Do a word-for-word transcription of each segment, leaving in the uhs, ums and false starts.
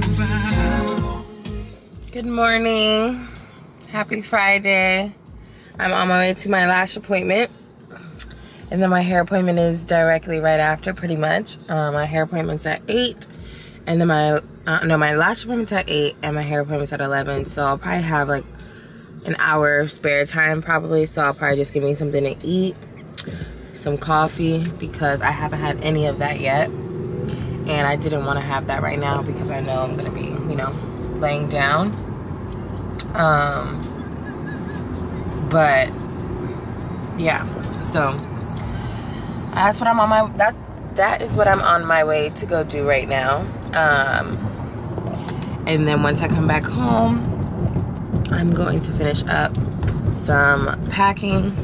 talking about. Good morning. Happy Friday. I'm on my way to my lash appointment. And then my hair appointment is directly right after, pretty much. Um, my hair appointment's at eight. And then my, uh, no, my lash appointment's at eight and my hair appointment's at eleven. So I'll probably have like an hour of spare time probably. So I'll probably just give me something to eat, some coffee, because I haven't had any of that yet. And I didn't want to have that right now because I know I'm going to be, you know, laying down. Um, but yeah, so that's what I'm on my, that, that is what I'm on my way to go do right now. Um, and then once I come back home, I'm going to finish up some packing,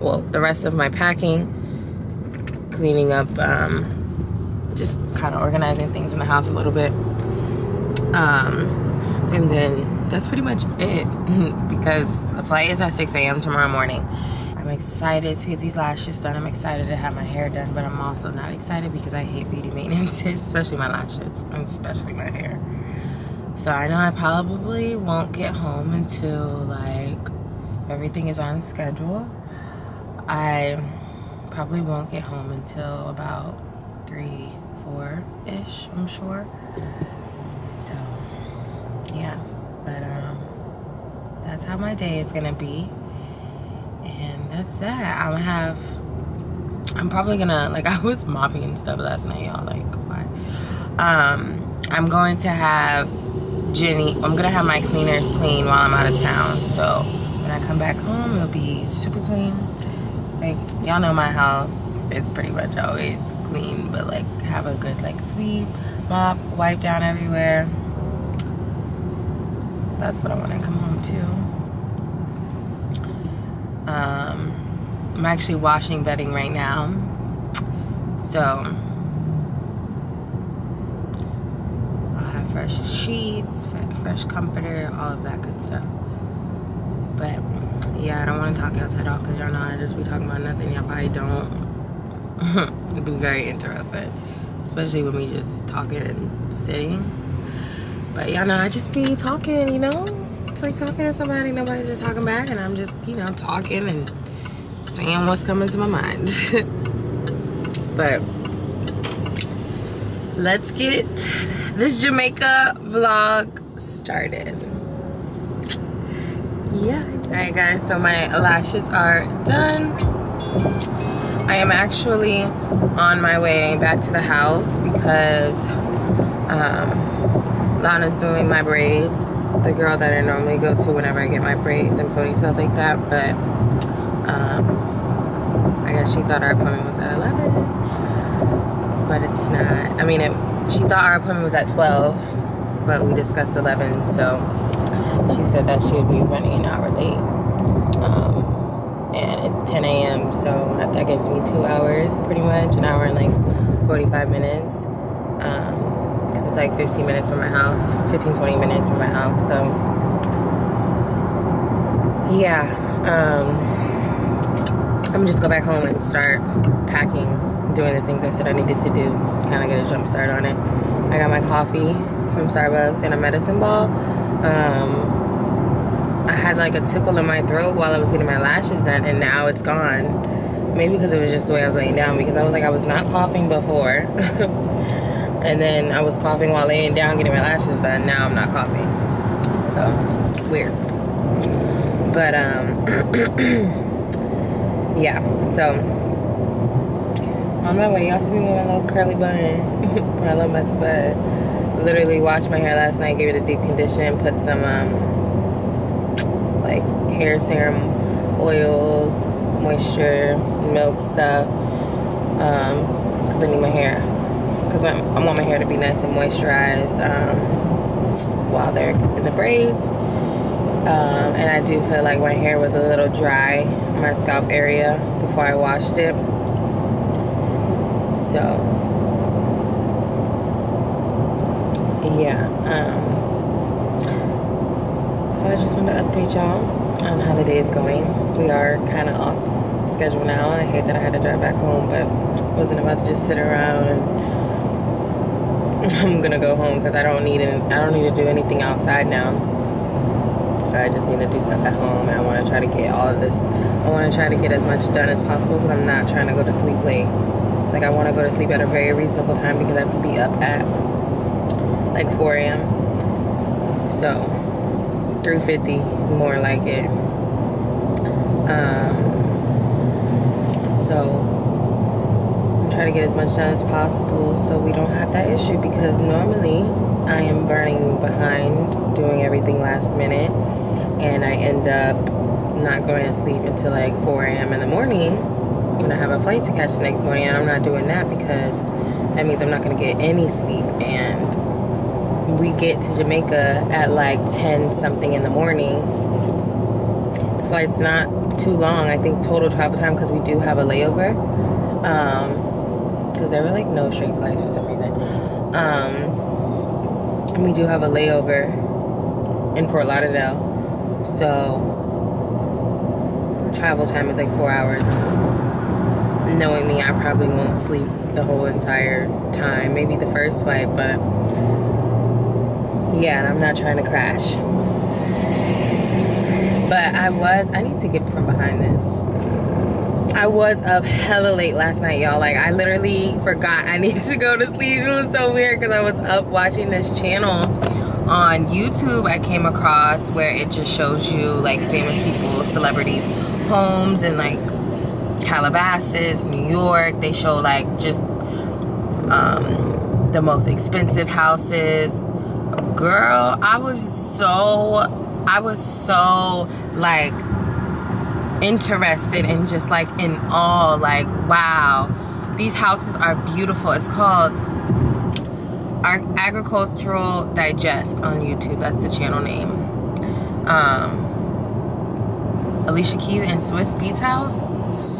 well, the rest of my packing, cleaning up, um, just kind of organizing things in the house a little bit. Um, and then that's pretty much it because the flight is at six A M tomorrow morning. I'm excited to get these lashes done. I'm excited to have my hair done, but I'm also not excited because I hate beauty maintenance, especially my lashes and especially my hair. So I know I probably won't get home until like everything is on schedule. I probably won't get home until about three, four-ish, I'm sure. So yeah, but um, that's how my day is gonna be. And that's that. I'm have, I'm probably gonna, like I was mopping and stuff last night, y'all, like why? Um, I'm going to have Jenny, I'm gonna have my cleaners clean while I'm out of town. So when I come back home, it'll be super clean. Like y'all know my house, it's pretty much always clean, but like have a good like sweep, mop, wipe down everywhere. That's what I want to come home to. Um, I'm actually washing bedding right now, so. Fresh sheets, fresh comforter, all of that good stuff. But yeah, I don't want to talk y'all to it all because y'all know I just be talking about nothing. Y'all probably don't be very interested, especially when we just talking and sitting. But y'all know I just be talking, you know? It's like talking to somebody, nobody's just talking back, and I'm just, you know, talking and saying what's coming to my mind. But let's get this Jamaica vlog started. Yeah. All right, guys, so my lashes are done. I am actually on my way back to the house because um, Lana's doing my braids, the girl that I normally go to whenever I get my braids and ponytails like that, but um, I guess she thought our appointment was at eleven. But it's not, I mean, it, she thought our appointment was at twelve, but we discussed eleven, so she said that she would be running an hour late. Um, and it's ten A M, so that, that gives me two hours, pretty much, an hour and like forty-five minutes. Um, because it's like fifteen minutes from my house, fifteen, twenty minutes from my house, so. Yeah, um, I'm gonna just go back home and start packing. Doing the things I said I needed to do, kind of get a jump start on it. I got my coffee from Starbucks and a medicine ball. Um, I had like a tickle in my throat while I was getting my lashes done, and now it's gone. Maybe because it was just the way I was laying down, because I was like, I was not coughing before. And then I was coughing while laying down getting my lashes done. Now I'm not coughing. So, it's weird. But, um, yeah, so. On my way, y'all see me with my little curly bun, my little messy bun. Literally washed my hair last night, gave it a deep condition, put some um, like hair serum, oils, moisture, milk stuff, um, cause I need my hair, cause I, I want my hair to be nice and moisturized um, while they're in the braids. Um, and I do feel like my hair was a little dry in my scalp area before I washed it. So, yeah, um, so I just want to update y'all on how the day is going. We are kind of off schedule now. I hate that I had to drive back home, but wasn't about to just sit around and I'm gonna go home because I don't need it. I don't need to do anything outside now. So I just need to do stuff at home, and I want to try to get all of this. I want to try to get as much done as possible because I'm not trying to go to sleep late. Like, I want to go to sleep at a very reasonable time because I have to be up at like four A M So three fifty, more like it. Um, so. Try to get as much done as possible so we don't have that issue, because normally I am burning behind doing everything last minute, and I end up not going to sleep until like four A M in the morning when I have a flight to catch the next morning. And I'm not doing that because that means I'm not going to get any sleep, and we get to Jamaica at like ten something in the morning. The flight's not too long, I think, total travel time, because we do have a layover. Um, because there were like no straight flights for some reason. Um, and we do have a layover in Fort Lauderdale, so travel time is like four hours. Knowing me, I probably won't sleep the whole entire time, maybe the first flight, but yeah, and I'm not trying to crash. But I was, I need to get from behind this. I was up hella late last night, y'all. Like, I literally forgot I need to go to sleep. It was so weird because I was up watching this channel on YouTube I came across where it just shows you like famous people, celebrities, homes in like Calabasas, New York. They show like just um, the most expensive houses. Girl, I was so, I was so like, interested and just like in awe, like, wow, these houses are beautiful. It's called our Agricultural Digest on YouTube. That's the channel name. um Alicia Keys and Swiss Beats house,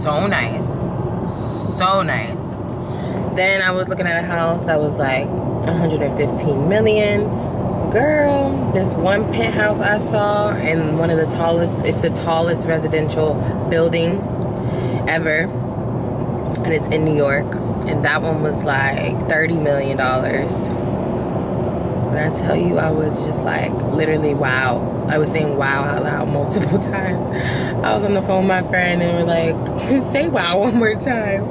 so nice, so nice. Then I was looking at a house that was like one hundred fifteen million. Girl, this one penthouse I saw in one of the tallest, it's the tallest residential building ever, and it's in New York, and that one was like thirty million dollars. When I tell you, I was just like, literally, wow. I was saying wow out loud multiple times. I was on the phone with my friend and we're like, say wow one more time.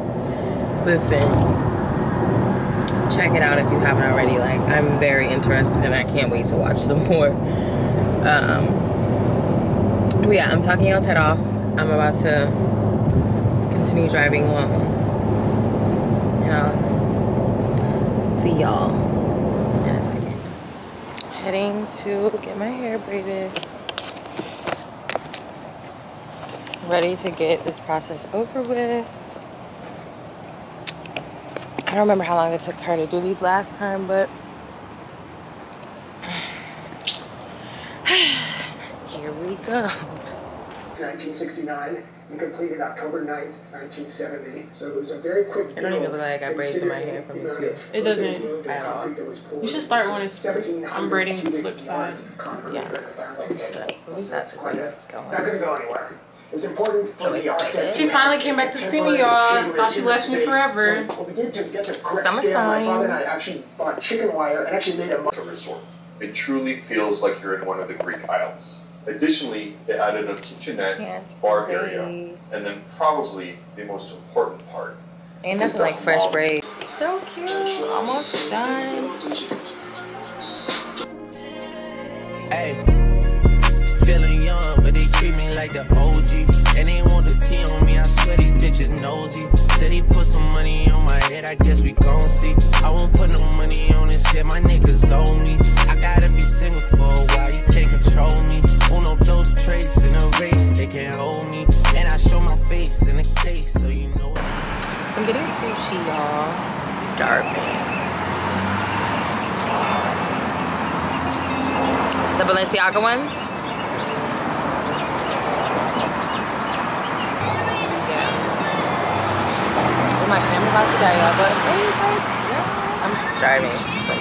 Listen. Check it out if you haven't already. Like, I'm very interested and I can't wait to watch some more. Um, but yeah, I'm talking y'all's head off. I'm about to continue driving home. And I'll see y'all in a second. Heading to get my hair braided. Ready to get this process over with. I don't remember how long it took her to do these last time, but here we go. nineteen sixty-nine and completed October ninth, nineteen seventy. So it was a very quick build. I don't even look like I braided my hair from this year. It doesn't at all. You should start when it's free. I'm braiding the flip side. Yeah. That's where it's going. Not gonna go anywhere. It was important so for the she finally came back to see me, y'all. Thought she left me forever. So, well, we did to get the correct stamp. My father and I actually bought chicken wire and actually made a resort. It truly feels like you're in one of the Greek Isles. Additionally, they added a kitchenette, bar area, and then probably the most important part. Ain't nothing like fresh braid. So cute. Almost done. Hey. Feeling young, but they treat me like the O G. And they want the tea on me, I swear these bitches nosy. Said he put some money on my head, I guess we gon' see. I won't put no money on this shit, my niggas owe me. I gotta be single for a while, you can't control me. Uno, dos, tres, in a race, they can't hold me. And I show my face in a case, so you know it. So I'm getting sushi, y'all. Starving. The Balenciaga ones? My camera about to die, y'all, but I'm starving. So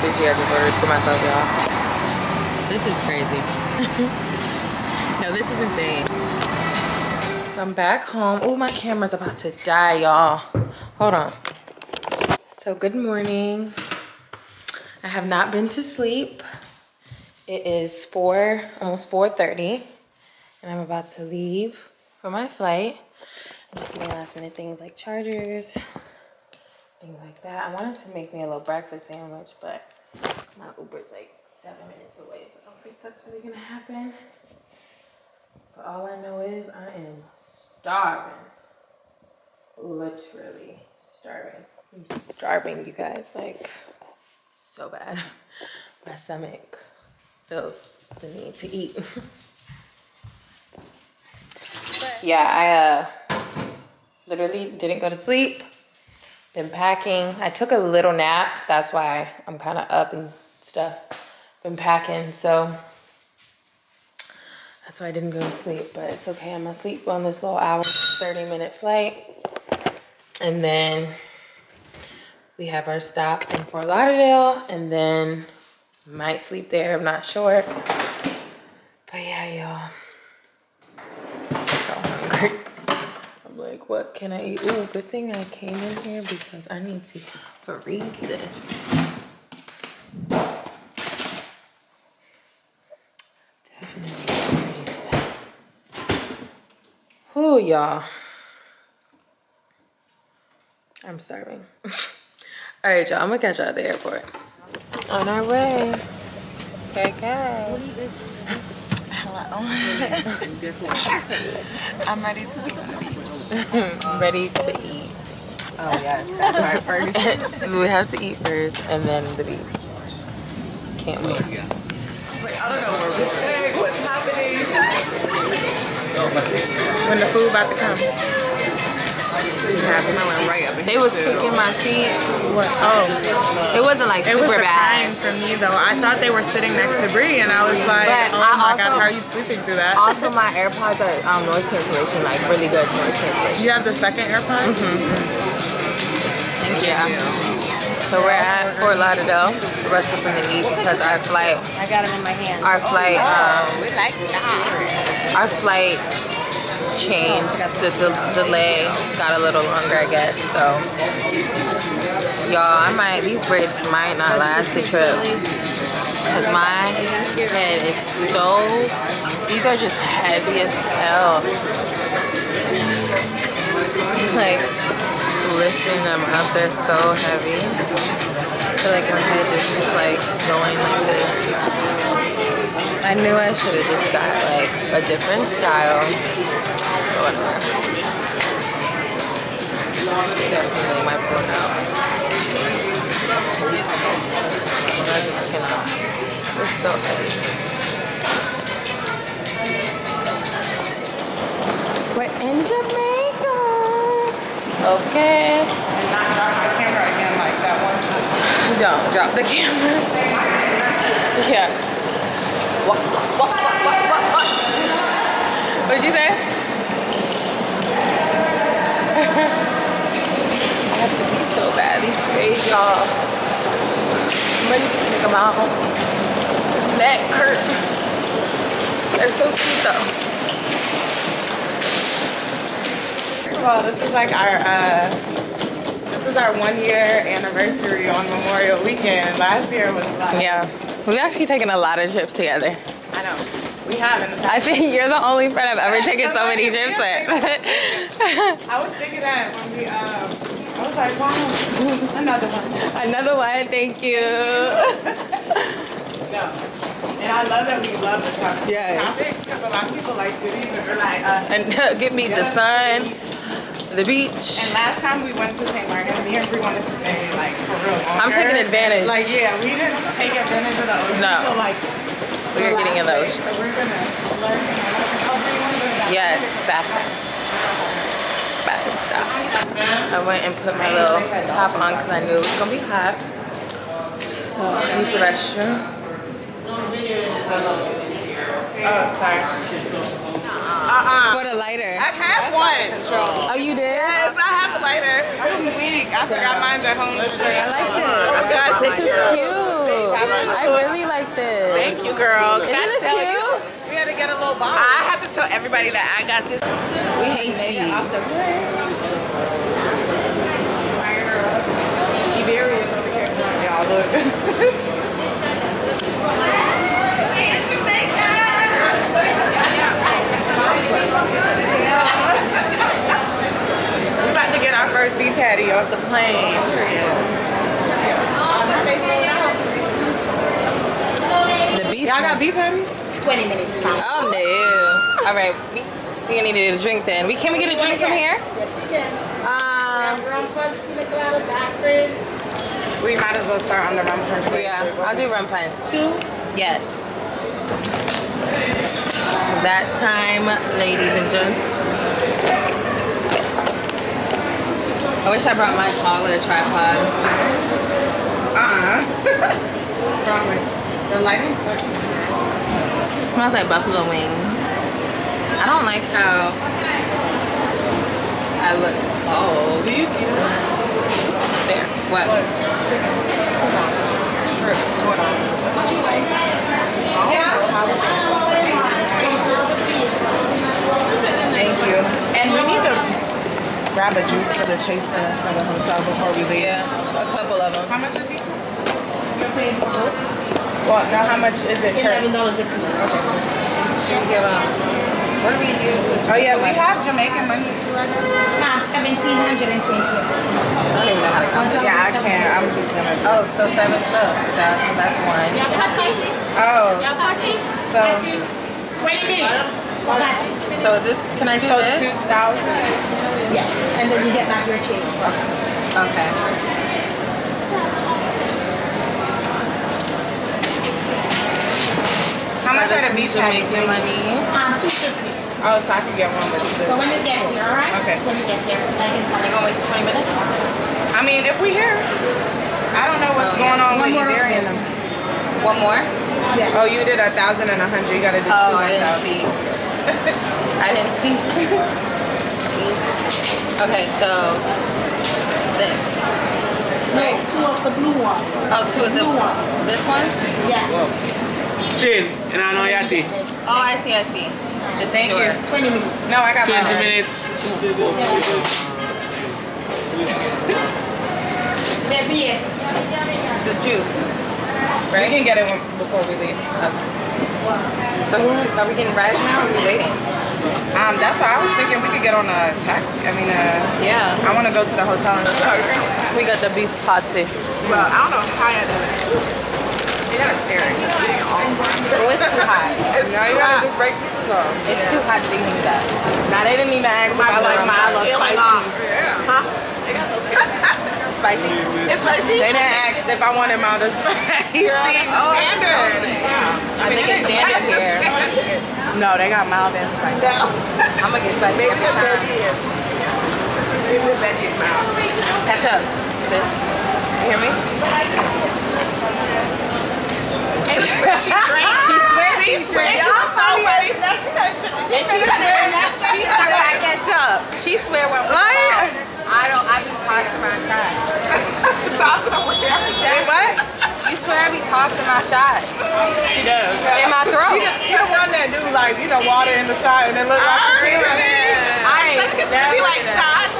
sushi I just ordered for myself, y'all. This is crazy. No, this is insane. I'm back home. Oh, my camera's about to die, y'all. Hold on. So good morning. I have not been to sleep. It is four, almost four thirty, and I'm about to leave for my flight. I'm just getting last minute things like chargers, things like that. I wanted to make me a little breakfast sandwich, but my Uber's like seven minutes away, so I don't think that's really gonna happen. But all I know is I am starving. Literally starving. I'm starving, you guys, like so bad. My stomach feels the need to eat. Yeah, I uh, literally didn't go to sleep. Been packing. I took a little nap. That's why I'm kind of up and stuff. Been packing, so that's why I didn't go to sleep. But it's okay. I'm gonna sleep on this little hour, thirty minute flight, and then we have our stop in Fort Lauderdale, and then might sleep there. I'm not sure. But yeah, y'all. So hungry. Like, what can I eat? Ooh, good thing I came in here because I need to freeze this. Definitely freeze that. Ooh, y'all. I'm starving. All right, y'all. I'm going to catch y'all at the airport. On our way. Okay, guys. Hello. Guess what? I'm ready to leave. Ready to eat. Oh yes, that's right. First, we have to eat first, and then the beach. Can't wait. Wait, I don't know where we're going. What's happening? When the food about to come. They was picking my seat. What? Oh, it wasn't like super bad. It was the time for me though. I thought they were sitting next to Bree, and I was like, but oh I my also, god, how are you sleeping through that? Also, my AirPods are um, noise cancellation, like really good noise cancellation. You have the second AirPod? Mm-hmm. Thank you. Yeah. So we're at Fort Lauderdale. The rest of us gonna eat because our flight. I got them in my hand. Our flight. Oh, um, we like that. Our flight. Changed the de delay got a little longer, I guess. So y'all, I might these braids might not last the trip because my head is so these are just heavy as hell. Like lifting them up, they're so heavy. I feel like my head is just like going like this. I knew I should have just got like a different style, but whatever. They definitely might pull it out. I just cannot. It's so heavy. We're in Jamaica. Okay. And not drop my camera again like that one time. Don't drop the camera. Yeah. What, what, what, what, what, what? What did you say? I have to pee so bad. These braids, y'all. I'm ready to take them out. That curve. They're so cute, though. Well, this is like our, uh, this is our one year anniversary on Memorial Weekend. Last year was like. Yeah. We've actually taken a lot of trips together. I know. We have in the past. I think you're the only friend I've ever taken so many trips with. I was thinking that when we, um, I was like, wow, another one. Another one, thank you. No. And I love that we love the topic. Yes. Topics, because a lot of people like cities and they're like, uh, and give me the sun. The beach. And last time we went to Saint Martin, me and Bree wanted to stay like for real longer. I'm taking advantage. Like yeah, we didn't take advantage of the ocean. No. So like we are getting in the ocean. So we're gonna learn. Yes, bathroom. Bathroom stop. I went and put my little top on because I knew it was gonna be hot. So I used the restroom. Oh, sorry. Uh-uh. For the lighter. I have one. Oh, you did? Yes, I have a lighter. I'm weak. I forgot mine's at home. I like this. Oh, gosh, this is cute. I really like this. Thank you, girl. Isn't this cute? We had to get a little bottle. I have to tell everybody that I got this. Tasty. Y'all look. complain. The beef. Y'all got beef, honey? Twenty minutes. Oh no! All right, we we need to get a drink then. We can we get a drink from here? Yes, we can. Um. We might as well start on the rum punch. Yeah, I'll do rum punch. Two. Yes. That time, ladies and gents. I wish I brought my taller tripod. Uh-uh. The lighting sucks. It smells like buffalo wing. I don't like how I look cold. Do you see this? There. What? What? Strips. Hold on. Would you like that? Yeah. Thank you. And we need to grab a juice for the chaser for the hotel before we leave. Yeah, a couple of them. How much is each one? You're paying for both? Well, now how much is it? eleven dollars a piece. Okay. Should we give them? What do we use? Oh yeah, we have Jamaican money too, I guess. Nah, seventeen hundred twenty. I don't even know how to count. Yeah, I can't. I'm just gonna. Oh, so seven. Look, that's that's one. Y'all have party? Oh. Y'all party? So. twenty minutes. So is this, can I do so this? two thousand? Yes, and then you get back your change. Okay. How much are the beach Jamaican money? Um, two fifty. Oh, so I can get one with this. So when it gets here, alright? Okay. When it gets here, I can come. You gonna wait twenty minutes? I mean, if we here. I don't know what's oh, going yeah. on one with you burying them. One more? Yeah. Oh, you did a thousand and a hundred. You gotta do two. Oh, I didn't see. I didn't see. Okay, so this. No, right. Two of the blue one. Oh, two of the blue one. This one? Yeah. Chill, and I know y'all tea. Oh, I see, I see. This ain't yours. Twenty minutes. No, I got mine. Twenty minutes. Maybe it. The juice. Right? We can get it before we leave. Okay. So who are we getting rides now? Or are we waiting? Um, that's why I was thinking we could get on a taxi. I mean, uh, yeah. I want to go to the hotel and start. We got the beef patty. Well, I don't know how that is. You gotta tear it. Oh, it's too hot. It's no, you gotta just break pieces off. It's yeah. too hot to eat that. Now they didn't even ask if I like my. I love spicy. Yeah. Huh? They got no spicy. It's spicy. They didn't ask if I wanted my other spicy. Girl, that's the standard. Yeah. I, I mean, think it's standard here. Standard. No, they got mild and spicy. No. I'm gonna get spicy. Maybe the veggie is. Maybe the veggie is mild. Catch up, sis. You hear me? And she swears she drank. She swears she, she drank. She was so funny. And she swears that she swear I catch up. She swear when we're like, I don't, I be tossing my shot. Tossing my shot? What? You swear I be tossing my shot. She does. In my throat. She the one that do like, you know, water in the shot and it look like a cream. I ain't never done. We like shots.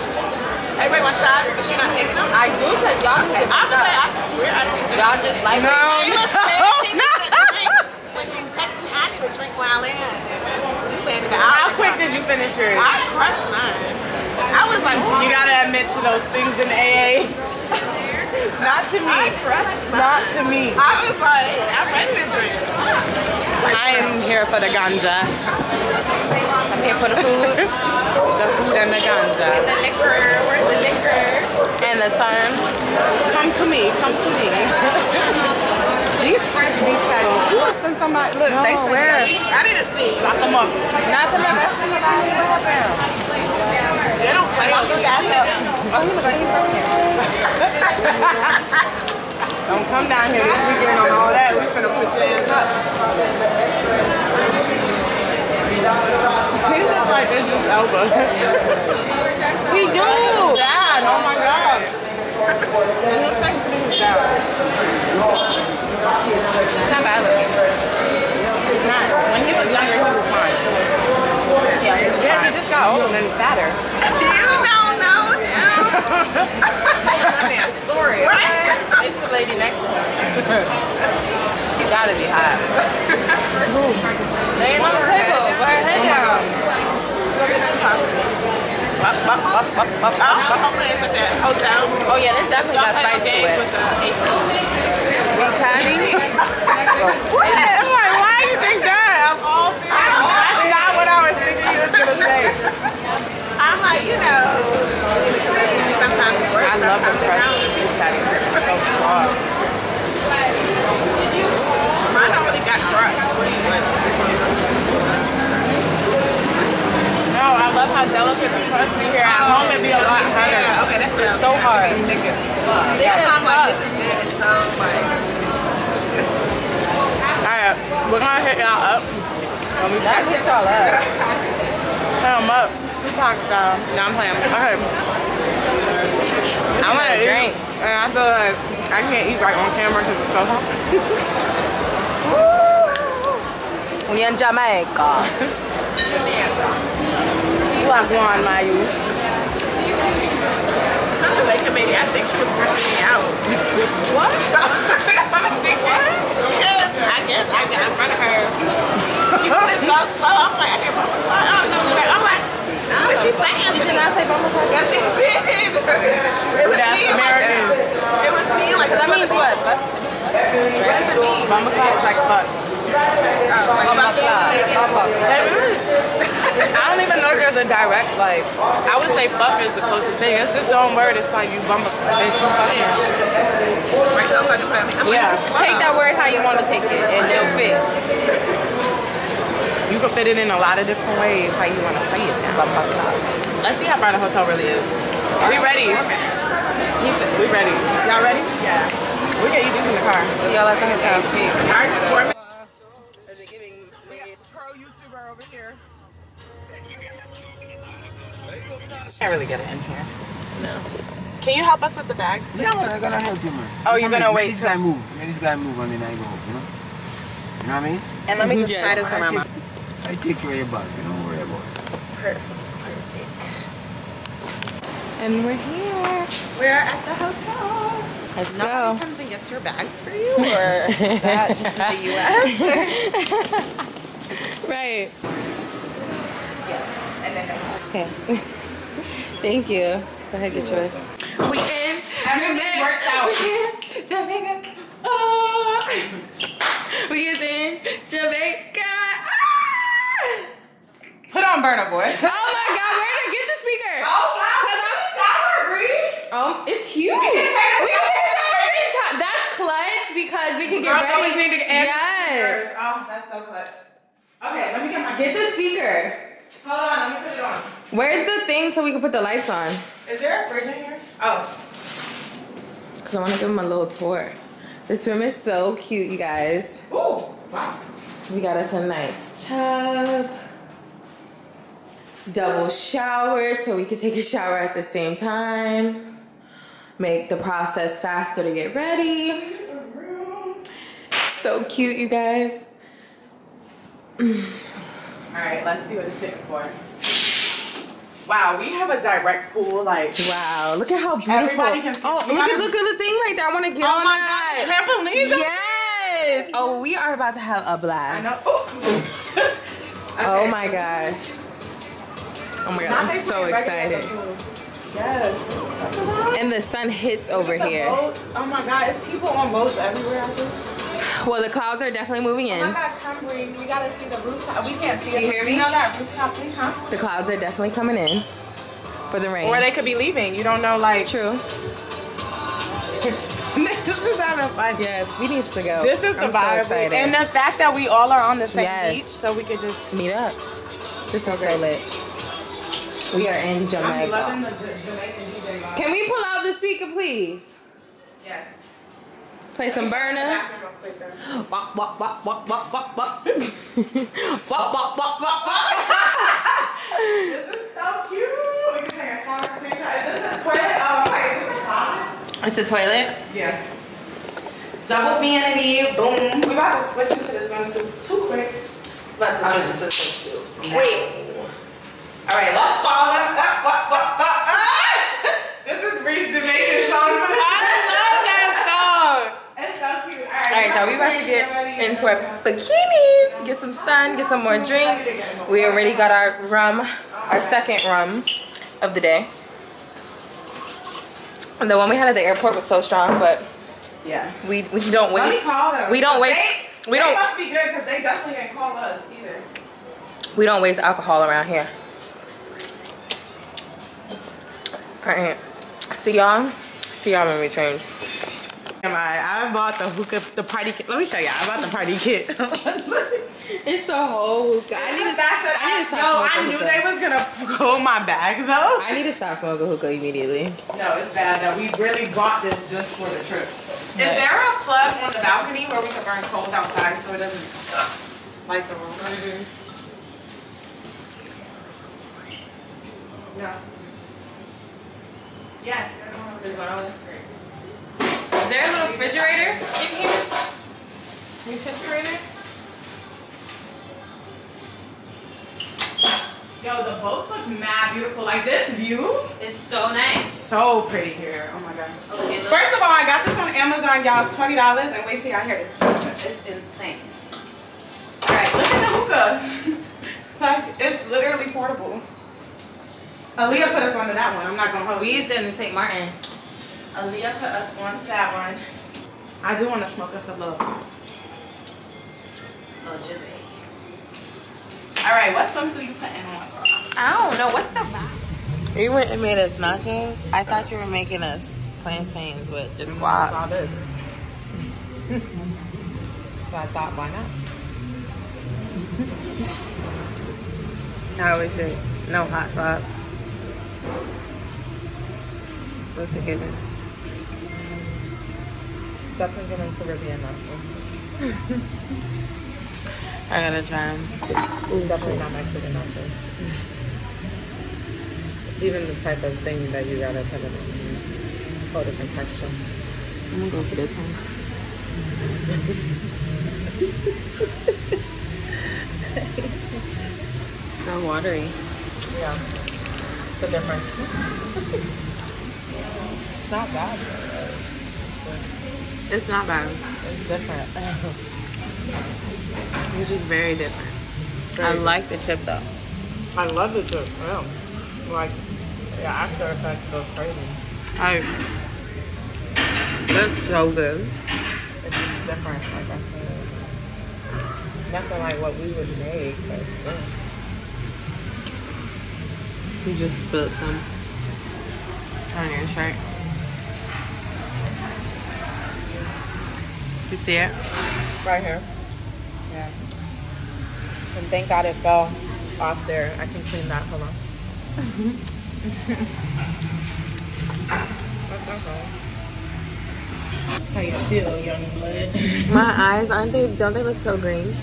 Everybody wants shots, but she not taking them? I do, because y'all just I'm like, I swear I see them. Y'all just like it. No, no, no. When she texted me, I need a drink when I land. How quick did you finish yours? I crushed mine. I was like, whoa. You gotta admit to those things in A A. Not to me. Not to me. I was like, I'm ready to drink. I am here for the ganja. I'm here for the food. The food and the ganja. And the liquor. Where's the liquor? And the sun. Come to me. Come to me. These fresh beef patties. Since I'm not, look, no, where? I didn't see. Lock them up. Not them up. That's somebody. What happened? They don't play on this ass up. Oh, he's like, he's from here. Don't come down here this weekend on all that. We're gonna put your ass up. He looks like this is Elba. He do. Dad, oh my God. He looks like this is Dad. It's not bad looking. It's not. When he was younger, he was fine. Yeah, he yeah, just got older and fatter. You don't know him. That man's story. Right? It's the lady next to her. She gotta be hot. They ain't on the table. Put her head down. Up, up, up, up, up, up. I'm hoping it's at that hotel. Oh yeah, this definitely got spice to it. We're patty. What? I'm like, why do you think that? Of all things. That's not what I was thinking you was gonna say. I'm like, you know, sometimes it works. I love the crust of beef patty. It's so soft. Mine already got crust. What do you want? Oh, I love how delicate the crust is here. At home it'd be a lot harder. Yeah, okay, that's what I'm so hard. Thick as fuck. That's how I'm like, this is good. It sounds like. Alright, we're gonna hit y'all up. Let me check. Let's hit y'all up. Hit them up. Tupac style. No, I'm playing. Alright. I want to drink. And I feel like I can't eat right on camera because it's so hot. Woo! We in Jamaica. You are gone, Mayu. Some Jamaican lady, I think she was cursing me out. What? Because I guess I got in front of her. She put it so slow. I'm like, I can't bump a clock. I'm like, what is she saying? Did you not say bump a clock? Yeah, she did. It was me like that. It was me like that. That means what? What does it mean? Bump a clock is like fuck. Bumba club. Bumba club. I don't even know if there's a direct, like, I would say fuck is the closest thing. It's its own word. It's like you bumba club. Bitch, you fuck it. Yeah. Take that word how you want to take it and it'll fit. You can fit it in a lot of different ways how you want to say it now. Bumba club. Let's see how far the hotel really is. Are we ready? He said, we ready. Y'all ready? Yeah. We can eat these in the car. See y'all at the hotel. See. Over here. Can't really get it in here. No. Can you help us with the bags, please? No, I'm gonna help you, man. Oh, you're gonna wait. Let this guy move. Let this guy move, and then I go. You know. You know what I mean? And let me just tie this around my mouth. I take care of your bag. You don't worry about it. Perfect. And we're here. We're at the hotel. Let's go. Nobody comes and gets your bags for you, or is that just in the U S? Right. Okay. Thank you. Go ahead, get yours. We in Jamaica. Works out. We in Jamaica. Oh. We is in Jamaica. Ah. Put on Burna Boy. Oh my God, where did I get the speaker? Oh wow. Cause I'm in the shower, Bree. Oh, it's huge. We can take a shower every time. That's clutch because we can get ready. Girls always need to add yes. Speakers. Oh, that's so clutch. Okay, let me get my... Get the speaker. Hold on, let me put it on. Where's the thing so we can put the lights on? Is there a fridge in here? Oh. Because I want to give them a little tour. This room is so cute, you guys. Ooh, wow. We got us a nice tub. Double shower so we can take a shower at the same time. Make the process faster to get ready. So cute, you guys. Alright, let's see what it's sitting for. Wow, we have a direct pool, like wow, look at how beautiful. Everybody can see. Oh, look at look at the thing right there. I wanna get oh on my that. God, trampolines. Yes. Oh, we are about to have a blast. I know. Okay. Oh my gosh. Oh my god, I'm so excited. Yes. And the sun hits look over here. Boats. Oh my god, it's people on boats everywhere out there. Well, the clouds are definitely moving in. Oh my God, come Bree. You gotta see the rooftop. We can't see it. You hear me? You know that rooftop thing, huh? The clouds are definitely coming in for the rain. Or they could be leaving. You don't know, like. True. This is having fun. Yes, we need to go. This is the I'm vibe. So and the fact that we all are on the same yes. beach, so we could just meet up. This so is great. So lit. We are in Jamaica. I'm loving the Jamaican D J vibe. Can we pull out the speaker, please? Yes. Play some Burna. Wop, wop, wop, wop, wop, wop, wop. Wop, wop, wop, wop, wop. This is so cute. We can take a shower at the same time. Is this a toilet? Oh, wait, is this a closet? It's a toilet? Yeah. Double vanity, boom. We're about to switch into the swimsuit too quick. We're about to switch into the swimsuit. Wait. All right, let's fall up, up, up, up, up, up. This is Bree's Jamaican song for the alright y'all, we about to get into our bikinis, get some sun, get some more drinks. We already got our rum, our second rum. of the day. And the one we had at the airport was so strong, but yeah, we we don't waste. Let me call them. We don't waste. They, we they don't. Must be good because they definitely didn't call us either. We don't waste alcohol around here. All right. See y'all. See y'all when we change. Am I? I bought the hookah, the party kit. Let me show y'all. I bought the party kit. It's the whole hookah. I need to stop smoking. No, I knew hookah. They was gonna pull my bag though. I need to stop smoking hookah immediately. No, it's bad that we really bought this just for the trip. But is there a plug on the balcony where we can burn coals outside so it doesn't light the room? Mm-hmm. No. Yes, there's one over there. There's one over there. Is there a little refrigerator in here? Refrigerator? Yo, the boats look mad beautiful. Like this view. It's so nice. So pretty here. Oh my god. Okay, first of all, I got this on Amazon, y'all. twenty dollars and wait till y'all hear this. It's insane. Alright, look at the hookah. It's like, it's literally portable. Aaliyah put us onto that one. I'm not gonna hold it. We used it in Saint Martin. Aaliyah put us onto that one. I do want to smoke us a little. A little jizzy. Alright, what swimsuit you putting on? I don't know. What's the vibe? You went and made us nachos? I thought you were making us plantains with just mm-hmm. guac. I saw this. So I thought, why not? I always say, no hot sauce. What's it giving? Definitely getting Caribbean nachos. I gotta try them. Ooh, definitely not Mexican nachos. Even the type of thing that you gotta put in a whole different texture. I'm gonna go for this one. So watery. Yeah. It's a difference. It's not bad. It's not bad. It's different. It's just very different. Very I different. Like the chip though. I love the chip. Yeah. Like, the yeah, after effects goes crazy. I. That's so good. It's just different, like I said. Nothing like what we would make, but still. You just spilled some on your shirt. You see it? Right here. Yeah. And thank God it fell off there. I can clean that. Hold on. How you feel, young blood? My eyes, aren't they, don't they look so green?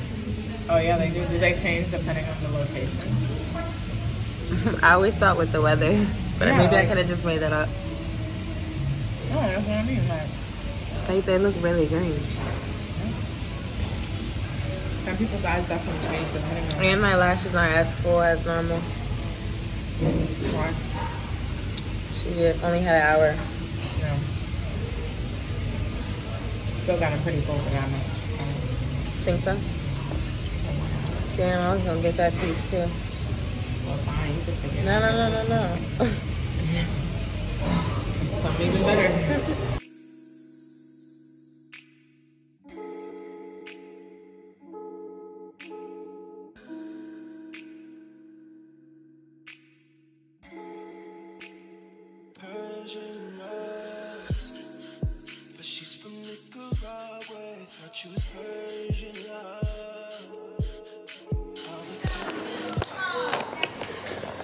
Oh yeah, they do. Do they change depending on the location? I always thought with the weather, but yeah, maybe like, I could have just made that up. Oh, that's what I mean, like. Like, they look really green. Some people's eyes definitely change depending on. And my lashes aren't as full as normal. Why? She only had an hour. Yeah. Still got a pretty full for that much. Think so? Damn, I was gonna get that piece too. Well, fine. You can take it. No, no, no, no, no. Something even better.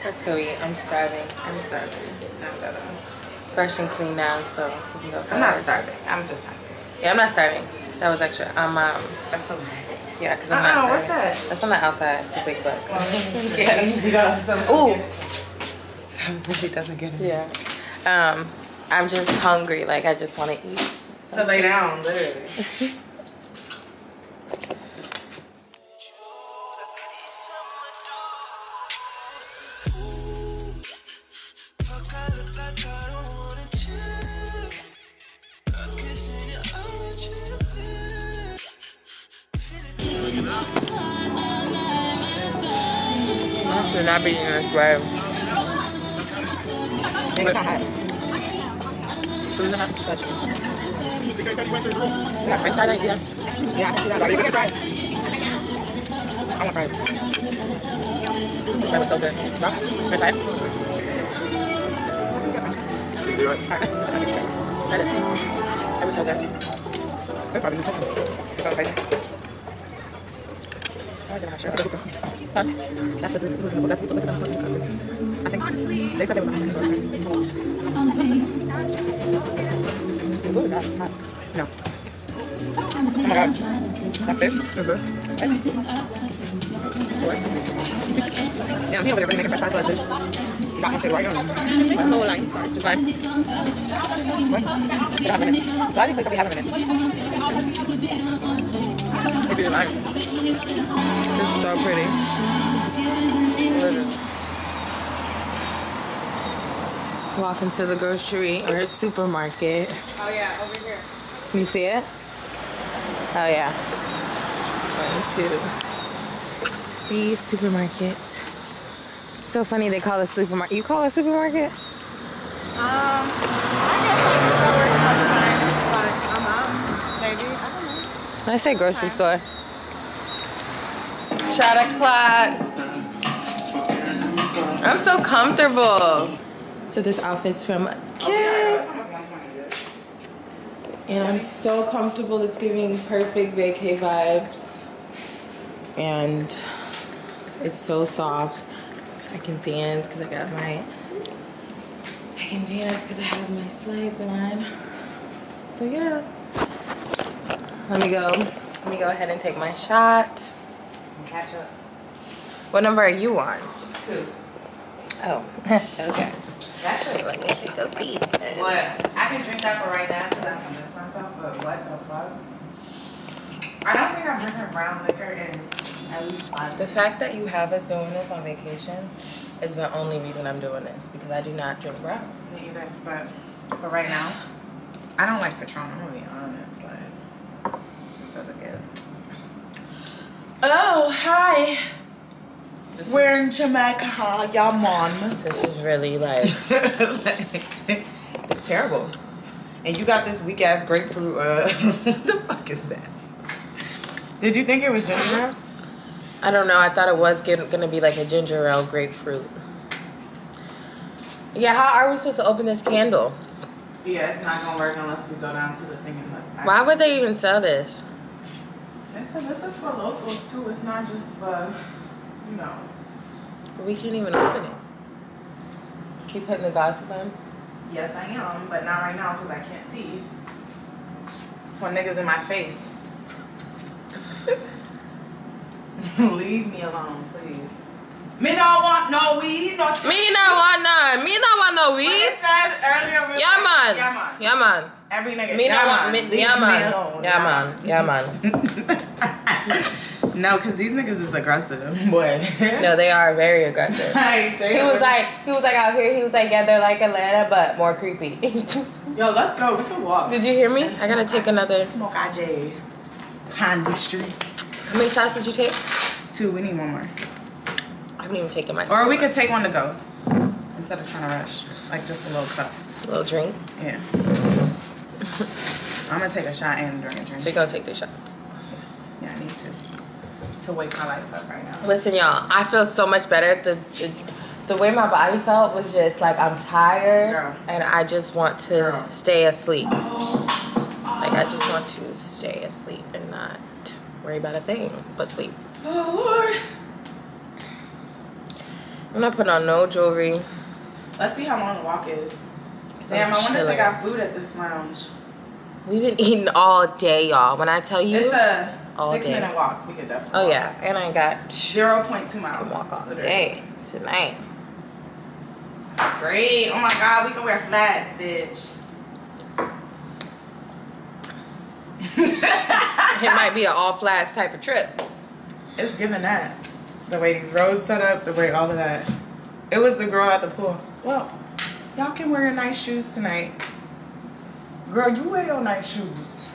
Let's go eat. I'm starving. I'm starving. Not that I was fresh and clean now, so we can go. I'm not starving. I'm just hungry. Yeah, I'm not starving. That was extra. I'm um. That's a lie. Yeah, cause I'm uh -uh, not. Oh, what's that? That's on the outside. It's a big buck. Oh, yeah. Yeah. So ooh. So it doesn't get it. Yeah. Um, I'm just hungry. Like I just want to eat. So, so lay down, literally. I should not be eating this bread. It's not hot. It's not hot. Yeah, I can see that. Give it a try. I want fries. That was so good. No? Good time? Do it. That is. That was so good. They're probably good. I don't sure. Huh? That's the dude who's in the book. That's the people that I'm I think honestly, they said there was a hospital. Oh, God. No. Oh, my God. That fish? Mm-hmm. What? Yeah, he over there really making fresh fries for us. Not right on him. Just no line. Sorry. Just line. What? Wait, have a minute. A lot of these places we have a minute. Maybe the line. It's so pretty. Walking to the grocery or supermarket. Oh yeah, over here. Can you see it? Oh yeah. Going to the supermarket. So funny they call it supermarket. You call it supermarket? Um, I guess supermarket sometimes, but I'm out, maybe. I don't know. I say grocery okay. store. Shot o'clock. I'm so comfortable. So this outfit's from KISS. And I'm so comfortable. It's giving perfect vacay vibes. And it's so soft. I can dance because I got my... I can dance because I have my slides on. So yeah. Let me go. Let me go ahead and take my shot. Catch up. What number are you on? Two. Oh, okay. Actually, let me take a seat. What? I can drink that for right now because I can mix myself, but what the fuck? I don't think I've drinking brown liquor in at least five The years. Fact that you have us doing this on vacation is the only reason I'm doing this because I do not drink brown. Me either, but for right now, I don't like Patron, I'm going to be honest. Like, it just doesn't get it. Oh, hi. This We're is, in Jamaica, y'all mom. This is really like, like, it's terrible. And you got this weak ass grapefruit. Uh, what the fuck is that? Did you think it was ginger ale? I don't know. I thought it was gonna be like a ginger ale grapefruit. Yeah, how are we supposed to open this candle? Yeah, it's not gonna work unless we go down to the thing and look. I Why would they even sell this? They said this is for locals too. It's not just for, you know. But we can't even open it. Keep putting the glasses on? Yes, I am, but not right now because I can't see. That's when niggas in my face. Leave me alone, please. Me don't want no weed, no tea. Me not want none. Me not want no weed. Like I said earlier. Yeah, man. Yeah, man. Yeah, man. Every nigga. Me yeah, not want. Me, yeah, man. Alone, yeah, man. Yeah, man. No, because these niggas is aggressive. Boy. No, they are very aggressive. Like, they he are. was like, he was like out here. He was like, yeah, they're like Atlanta, but more creepy. Yo, let's go. We can walk. Did you hear me? Let's I gotta take I, another. Smoke I J. Candy Street. How many shots did you take? Two. We need one more. I haven't even taken my. Or we could take one to go instead of trying to rush. Like just a little cup. A little drink. Yeah. I'm gonna take a shot and drink a drink. So you're gonna take the shots. Yeah, I need to. To wake my life up right now. Listen, y'all. I feel so much better. The the, the way my body felt was just like I'm tired Girl. and I just want to Girl. stay asleep. Like I just want to stay asleep and not worry about a thing but sleep. Oh Lord. I'm not putting on no jewelry. Let's see how long the walk is. Damn, I wonder if they got food at this lounge. We've been eating all day, y'all. When I tell you, it's a six-minute walk. We could definitely. Oh walk. Yeah, and I got zero point two miles. Can walk all literally. day tonight. That's great. Oh my God, we can wear flats, bitch. It might be an all flats type of trip. It's giving that. The way these roads set up, the way all of that. It was the girl at the pool. Well, y'all can wear your nice shoes tonight. Girl, you wear your nice shoes.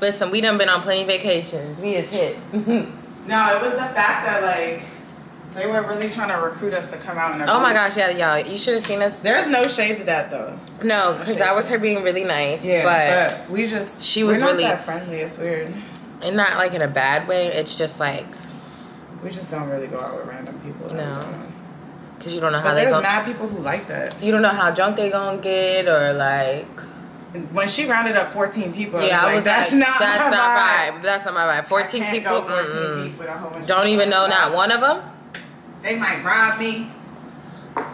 Listen, we done been on plenty of vacations. We is hit. No, it was the fact that like They were really trying to recruit us to come out in a group. Oh my gosh, yeah, y'all. You should have seen us. There's no shade to that, though. No, because no that was her being really nice. Yeah, but, but we just... She was we're not really... that friendly. It's weird. And not, like, in a bad way. It's just, like... We just don't really go out with random people. No. Because you don't know how they... But there's mad people who like that. You don't know how drunk they gonna get or, like... When she rounded up fourteen people, yeah, I was, I was like, that's like, not that's my not vibe. vibe. That's not my vibe. fourteen I can't people. Go fourteen mm-mm. deep with a whole bunch don't of even know vibe. Not one of them. They might rob me,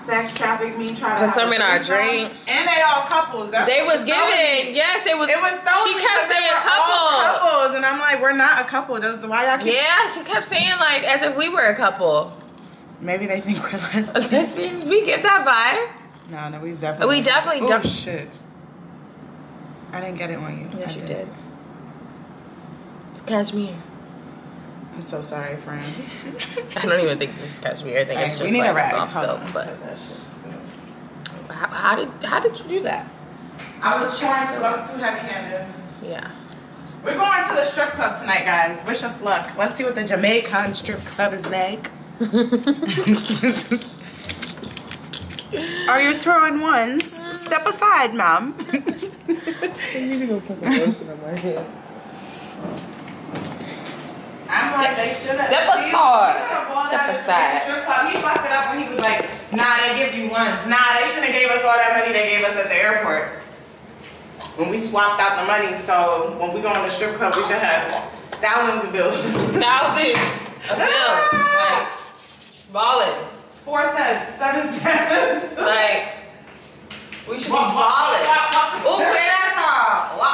sex traffic me, try to consume our drink. And they all couples. That's they was giving. Yes, they was. It was stolen. She kept saying couples. couples, and I'm like, we're not a couple. That's why y'all keep. Yeah, she kept saying like as if we were a couple. Maybe they think we're lesbians. Lesbians, we get that vibe. No, no, we definitely. We definitely. Oh shit. I didn't get it on you. Yes, I you did. did. It's Kashmir. I'm so sorry, friend. I don't even think this is Kashmir. I think right, it's just like a soft soap. But how, how did how did you do that? I was trying to. I was too heavy-handed. Yeah. We're going to the strip club tonight, guys. Wish us luck. Let's see what the Jamaican strip club is like. Are you throwing ones? Step aside, mom. I need to go put some lotion on my head. I'm like, they should have. Step aside. Step aside. He fucked it up when he was like, nah, they give you ones. Nah, they shouldn't have gave us all that money they gave us at the airport. When we swapped out the money, so when we go on the strip club, we should have thousands of bills. Thousands of bills. Like, ballin'. Four cents, seven cents. Like, we should be balling. Oop, wait, that's all. All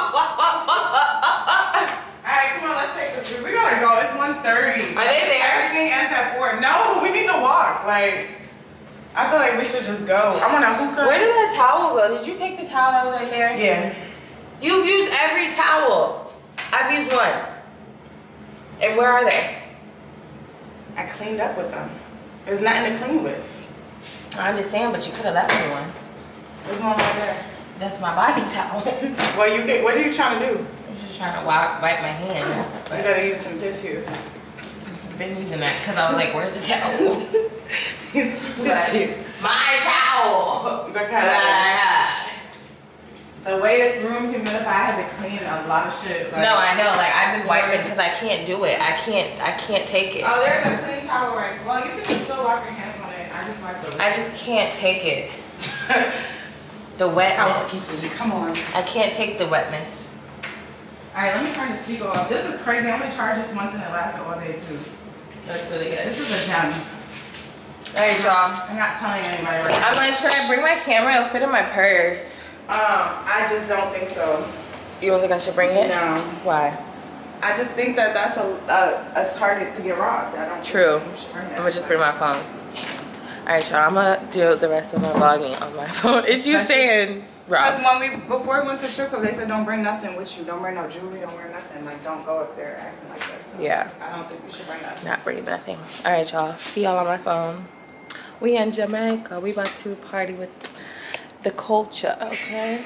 right, come on, let's take this. We gotta go. It's one thirty. Are they there? Everything ends at four. No, we need to walk. Like, I feel like we should just go. I want a hookah. Where did that towel go? Did you take the towel that was right there? Yeah. You've used every towel. I've used one. And where are they? I cleaned up with them. There's nothing to clean with. I understand, but you could have left me one. There's one right there. That's my body towel. Well, you can, what are you trying to do? I'm just trying to wipe, wipe my hands. You better use some tissue. I've been using that because I was like, where's the towel? Use tissue. My towel! Because uh, the way this room humidified, I had to clean a lot of shit. Like, no, I know. Like, I've been wiping because I can't do it. I can't, I can't take it. Oh, there's a clean towel right. Well, you can still wipe your hands on it. I just wipe it. I just can't take it. The wetness. Come on. I can't take the wetness. Alright, let me turn the speaker off. This is crazy. I only charged this once and it lasted all day too. That's what it is. This is a gem. Alright, y'all. I'm not telling anybody right now. I'm like, should I bring my camera? It'll fit in my purse. Um, I just don't think so. You don't think I should bring it? No. Why? I just think that that's a, a, a target to get robbed. I don't True. Bring I'm going to just bring my phone. Alright, y'all, I'm gonna do the rest of my vlogging on my phone. It's you saying, Rob. Because when we, before we went to strip club, they said don't bring nothing with you. Don't bring no jewelry, don't bring nothing. Like, don't go up there acting like that. So yeah. I don't think we should bring nothing. Not bring nothing. Alright, y'all. See y'all on my phone. We in Jamaica. We about to party with the culture, okay?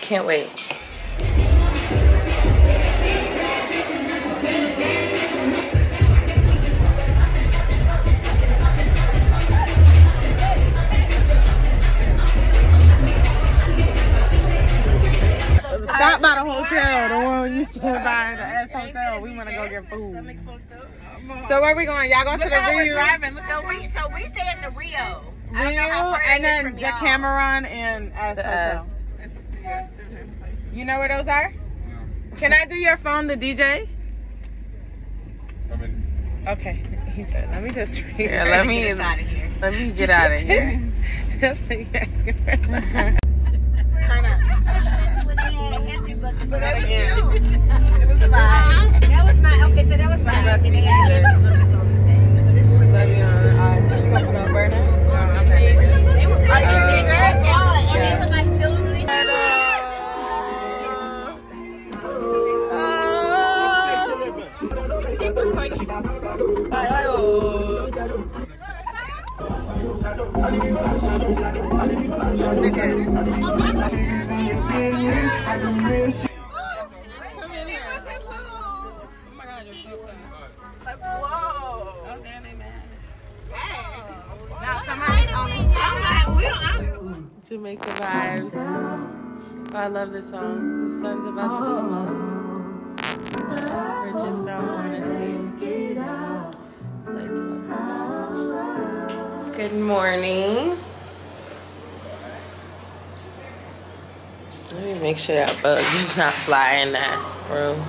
Can't wait. Stop by the hotel, the one you stood by, the ass hotel. We want to go get food. So where we going? Y'all going to the Rio? So we, so we stay in the Rio. Rio and then the Cameron and ass hotel. S. You know where those are? No. Can I do your phone, the D J? Come in. Okay, he said. Let me just read. Yeah, let me get out of here. Let me get out of here. You asking for that? Turn up. But that was you. It was a lie. That was my okay, so that was my love you on. She gonna put on Burna? Um, okay. They were pretty good. And they were like filming each other. Oh my god, you're so close. Like, whoa. Oh, damn, they mad. Now somebody's only. I'm like, we don't. Jamaica vibes. Oh, I love this song. The sun's about to come up. We're just so honestly. Lights about to come up. Good morning. Let me make sure that bug does not fly in that room.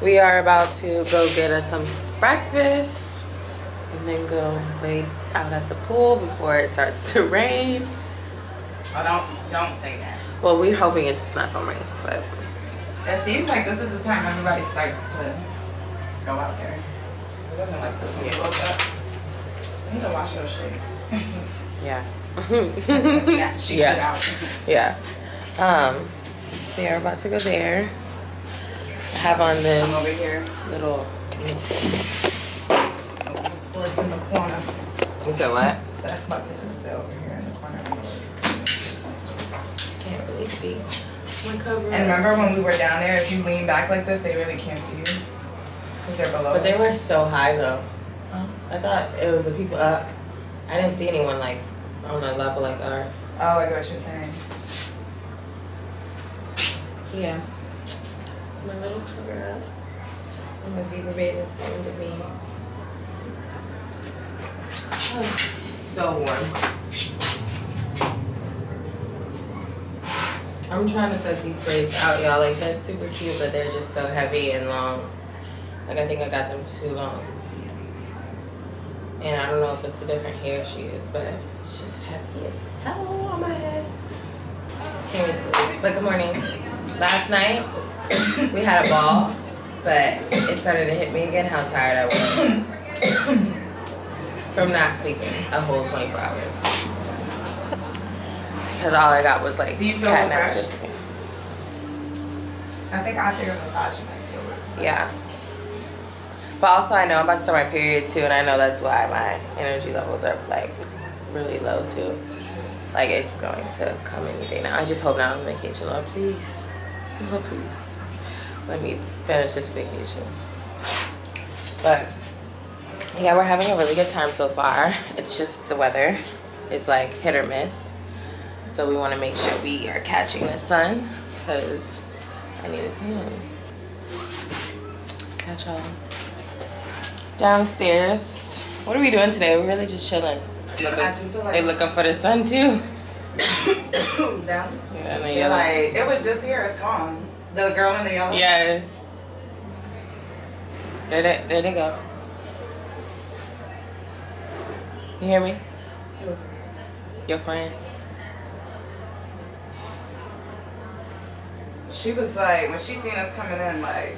We are about to go get us some breakfast and then go play out at the pool before it starts to rain. Oh, don't don't say that. Well, we're hoping it's not gonna rain, but it seems like this is the time everybody starts to go out there. Cause it wasn't like this when you woke up. You need to wash those shades. Yeah. yeah, she yeah. Out. yeah. Um, so yeah, we're about to go there. I have on this I'm over here. little I'm split in the corner. You said what? So I'm about to just sit over here in the corner. Can't really see. And remember when we were down there, if you lean back like this, they really can't see you because they're below. But us. They were so high though. Huh? I thought it was the people up. I didn't see anyone like. on a level like ours. Oh, I get what you're saying. Yeah. This is my little cover up. I'm gonna zebra bait it's going to be. Oh, it's so warm. I'm trying to tuck these braids out, y'all. Like, that's super cute, but they're just so heavy and long. Like, I think I got them too long. And I don't know if it's a different hair she is, but it's just heavy as hell on my head. Can't wait to leave. But good morning. Last night, we had a ball, but it started to hit me again how tired I was from not sleeping a whole twenty-four hours. Because all I got was like cat naps. I think after your massage, you might feel better. Yeah. But also I know I'm about to start my period too, and I know that's why my energy levels are like really low too. Like it's going to come any day now. I just hope not on vacation, Lord please. Lord please. Let me finish this vacation. But yeah, we're having a really good time so far. It's just the weather is like hit or miss. So we want to make sure we are catching the sun because I need a tan. Catch y'all. Downstairs. What are we doing today? We're really just chilling. Looking, I do feel like they looking for the sun too. Down. Yeah, and yellow. Like it was just here. It's calm. The girl in the yellow. Yes. There they, there they go. You hear me? Sure. Your friend. She was like when she seen us coming in, like,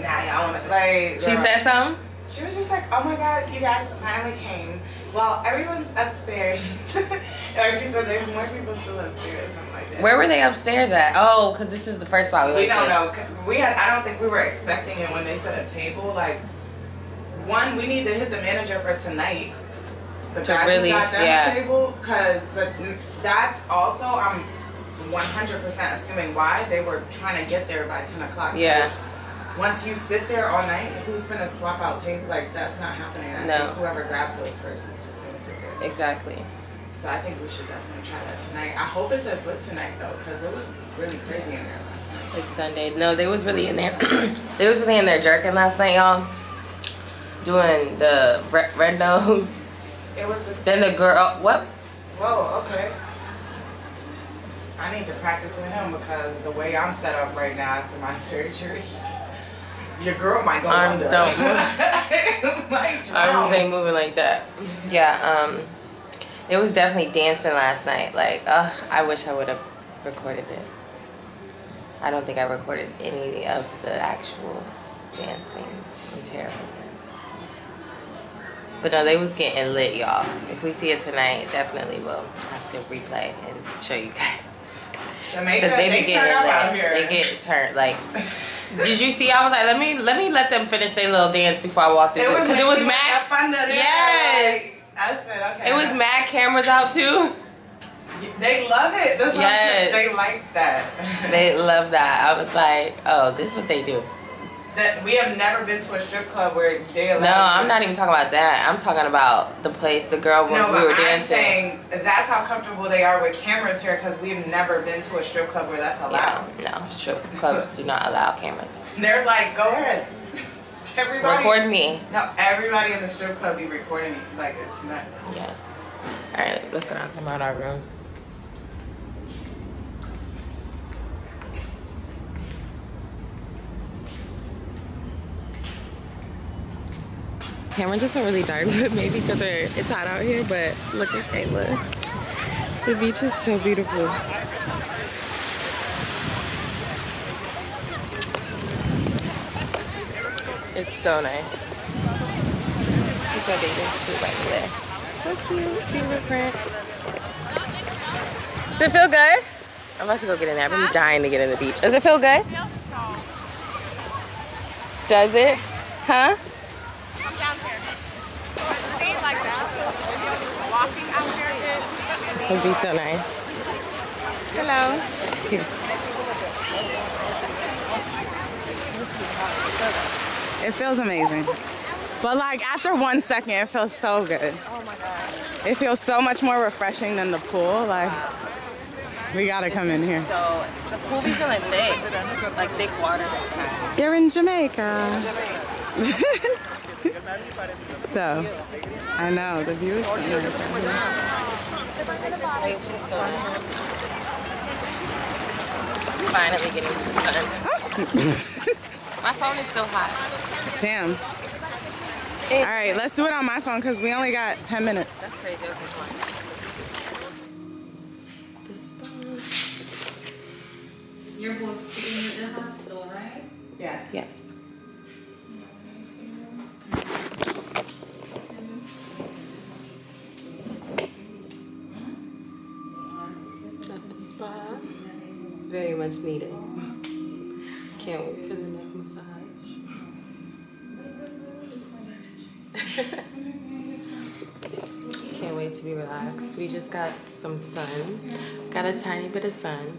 nah, y'all want like. She said something. She was just like, oh my god, you guys finally came. Well, everyone's upstairs. Or she said there's more people still upstairs, something like that. Where were they upstairs at? Oh, because this is the first spot we went to. We don't know. We had, I don't think we were expecting it when they said a table. Like, one, we need to hit the manager for tonight. The guy really, who got them yeah. table. Because that's also, I'm one hundred percent assuming why they were trying to get there by ten o'clock. Yeah. Once you sit there all night, who's gonna swap out table? Like that's not happening. I no. think whoever grabs those first is just gonna sit there. Exactly. So I think we should definitely try that tonight. I hope it's as lit tonight though, because it was really crazy in there last night. It's Sunday. No, they was really in there. They was really in there jerking last night, y'all. Doing the red, red nose. It was. The then the girl. What? Whoa. Okay. I need to practice with him because the way I'm set up right now after my surgery. Your girl might go arms under. Don't move. Like, arms ain't moving like that. Yeah, um, it was definitely dancing last night. Like, uh, I wish I would have recorded it. I don't think I recorded any of the actual dancing. I'm terrible. But no, they was getting lit, y'all. If we see it tonight, definitely will have to replay and show you guys. Jamaica, they, they be getting lit. Out here. They get turned like. Did you see? I was like, let me let me let them finish their little dance before I walked in because it, it was mad. Yes, like, I said okay. It was mad cameras out too. They love it. That's yes. They like that. They love that. I was like, oh, this is what they do. That we have never been to a strip club where they allow. No, I'm not even talking about that. I'm talking about the place, the girl when no, we were I'm dancing. Saying that's how comfortable they are with cameras here, because we've never been to a strip club where that's allowed. Yeah, no, strip clubs do not allow cameras. They're like, go ahead. Everybody record me. No, everybody in the strip club be recording me. Like, it's nuts. Yeah. All right, let's go out about our room. Cameron just went really dark, but maybe because it's hot out here, but look at Kayla. The beach is so beautiful. It's so nice. It's my bathing suit right there. So cute, zebra print. Does it feel good? I'm about to go get in there. I've been dying to get in the beach. Does it feel good? Does it? Huh? It would be so nice. Hello. Here. It feels amazing. But like after one second, it feels so good. Oh my God. It feels so much more refreshing than the pool. Like, we gotta come in here. So the pool be feeling thick, like thick water. You're in Jamaica. You're in Jamaica. So, I know, the view is so nice. Finally getting some sun. My phone is still hot. Damn. It, All right, let's do it on my phone because we only got ten minutes. That's crazy. You're both sitting at the hostel, right? Yeah. Yeah. Very much needed. Can't wait for the neck massage. Can't wait to be relaxed. We just got some sun. Got a tiny bit of sun.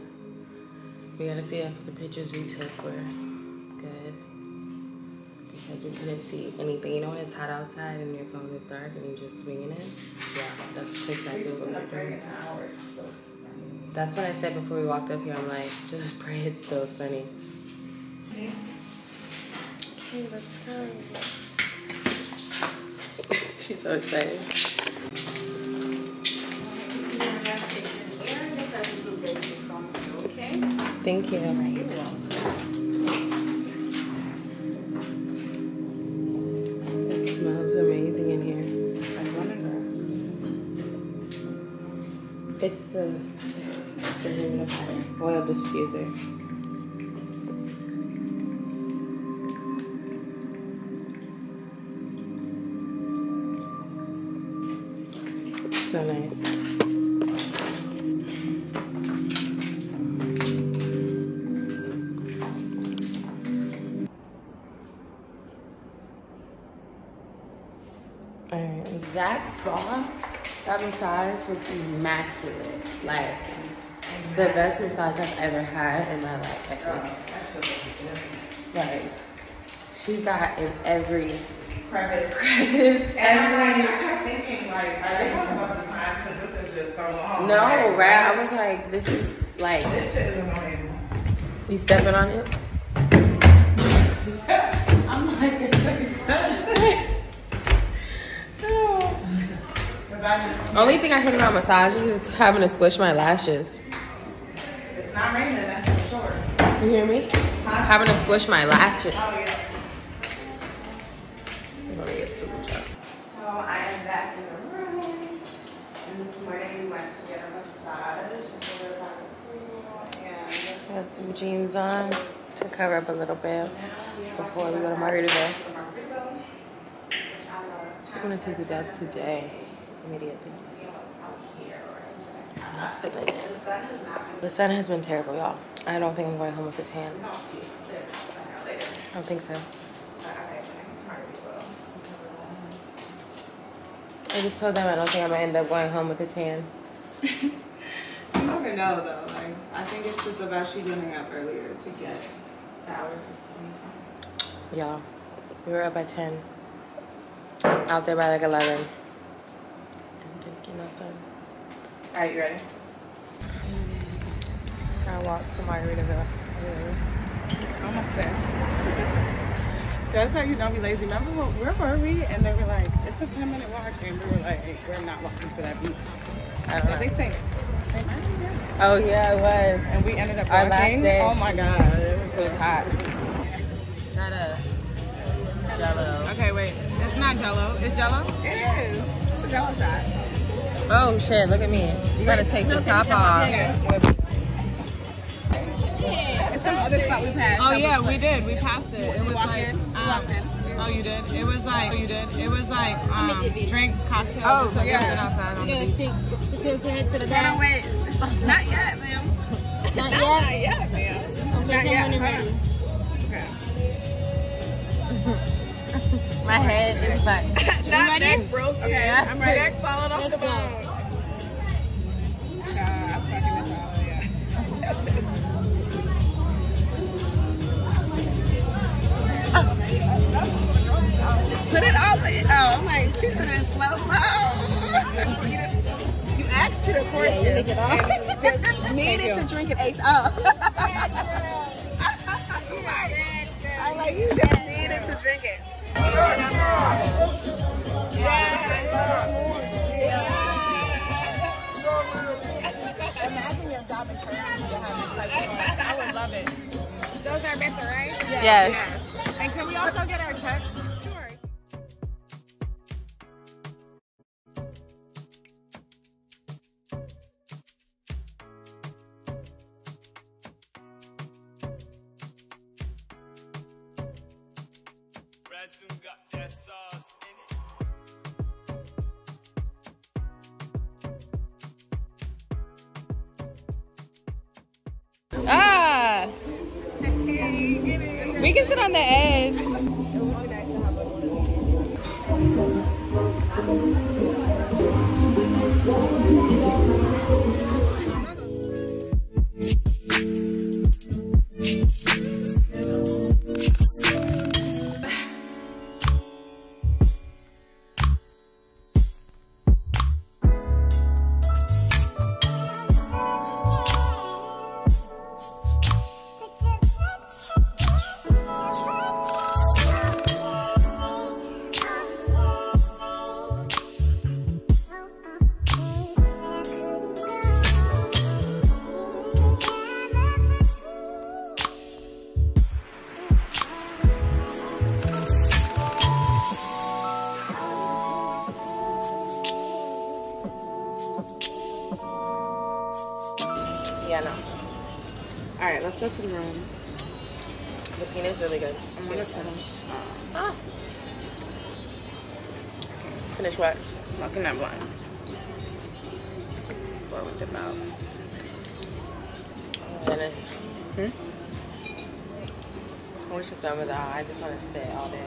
We gotta see if the pictures we took were good. Because we couldn't see anything. You know when it's hot outside and your phone is dark and you're just swinging it? Yeah, that's exactly what we're doing. That's what I said before we walked up here. I'm like, just pray it's still sunny. Okay, let's go. She's so excited. Thank you. You're welcome. It smells amazing in here. I want to. It's the. Oil diffuser. So nice. All right, that spa, that massage was immaculate. Like, the best massage I've ever had in my life, I think. Like, she got in every crevice. crevice. And I kept thinking, like, are they talking about the time? Because this is just so long. No, like, right? I was like, this is, like. This shit is annoying. You stepping on it? I'm like, it's like something. Only thing I hate about massages is having to squish my lashes. It's not raining, that's for sure. You hear me? Huh? Having to squish my lashes. Oh, yeah. So I am back in the room. And this morning we went to get a massage. And got some jeans on to cover up a little bit before we go to Margaritaville. I'm going to take it out today. Immediately. The sun has been terrible, y'all. I don't think I'm going home with a tan. I don't think so. I just told them I don't think I'm gonna end up going home with a tan. You never know, though. Like, I think it's just about you getting up earlier to get the hours at the same time. y'all. We were up by ten. Out there by like eleven. And didn't get no sun. Alright, you ready? I walked to Margaritaville. Yeah. Almost there. That's how you don't be lazy. Remember, where were we? And they were like, it's a ten minute walk. And we were like, hey, we're not walking to that beach. I don't know. They say, Saint Martin, yeah. Oh, yeah, it was. And we ended up Our walking. Last day. Oh, my God. It was, it was hot. Got a jello. Okay, wait. It's not jello. It's jello? It is. It's a jello shot. Oh, shit. Look at me. You got to take no, the top off. Yeah. Some other spot we passed. Oh yeah, we did. We passed it. It was like, um, oh you did. It was like, oh you did. It was like um, drinks, cocktails. Oh so yeah. Outside on you gotta stick the head to the back. No wait. Not yet, ma'am. Not, not yet. Not yet, ma'am. Okay, not yet. Ready. Okay. My head is back. Not neck broke. Okay. Yeah. I'm ready. Neck followed off the bone. Nah, I'm fucking this all. Yeah. Put it all in. Oh, I'm like, she put it in slow mo. You, know, you asked to the question. Yeah, you it just needed to drink it eight up. I'm like, you just needed to drink it. Yeah. Imagine your job in Korea. I would love it. Those are better, right? Yes. yes. And can we also get our check? Sure. Ah! We can sit on the edge. It would be nice to have us. Go to the room. The paint is really good. I'm gonna finish. Um, ah. Finish what? Smoking that blunt. Before we dip out. Dennis. Hmm? I wish it's done with that. I just want to sit all day.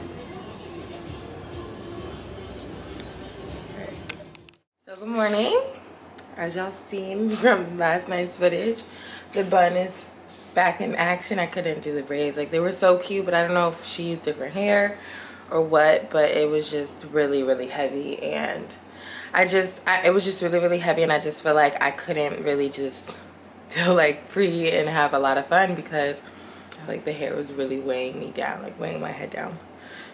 Alright. So good morning. As y'all seen from last night's footage, the bun is back in action. I couldn't do the braids. Like, they were so cute, but I don't know if she used different hair or what, but it was just really really heavy, and I just I, it was just really really heavy, and I just feel like I couldn't really just feel like free and have a lot of fun because I like the hair was really weighing me down, like weighing my head down.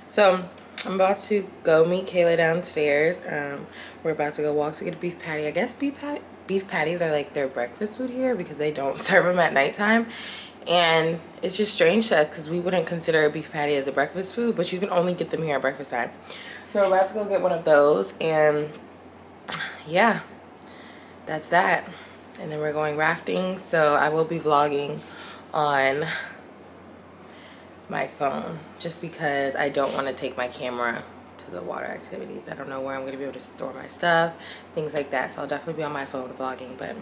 So I'm about to go meet Kayla downstairs. Um we're about to go walk to get a beef patty. I guess beef patty Beef patties are like their breakfast food here because they don't serve them at nighttime, and it's just strange to us because we wouldn't consider a beef patty as a breakfast food, but you can only get them here at breakfast time. So we're about to go get one of those, and yeah, that's that. And then we're going rafting, so I will be vlogging on my phone just because I don't want to take my camera to the water activities. I don't know where I'm going to be able to store my stuff, things like that, so I'll definitely be on my phone vlogging. But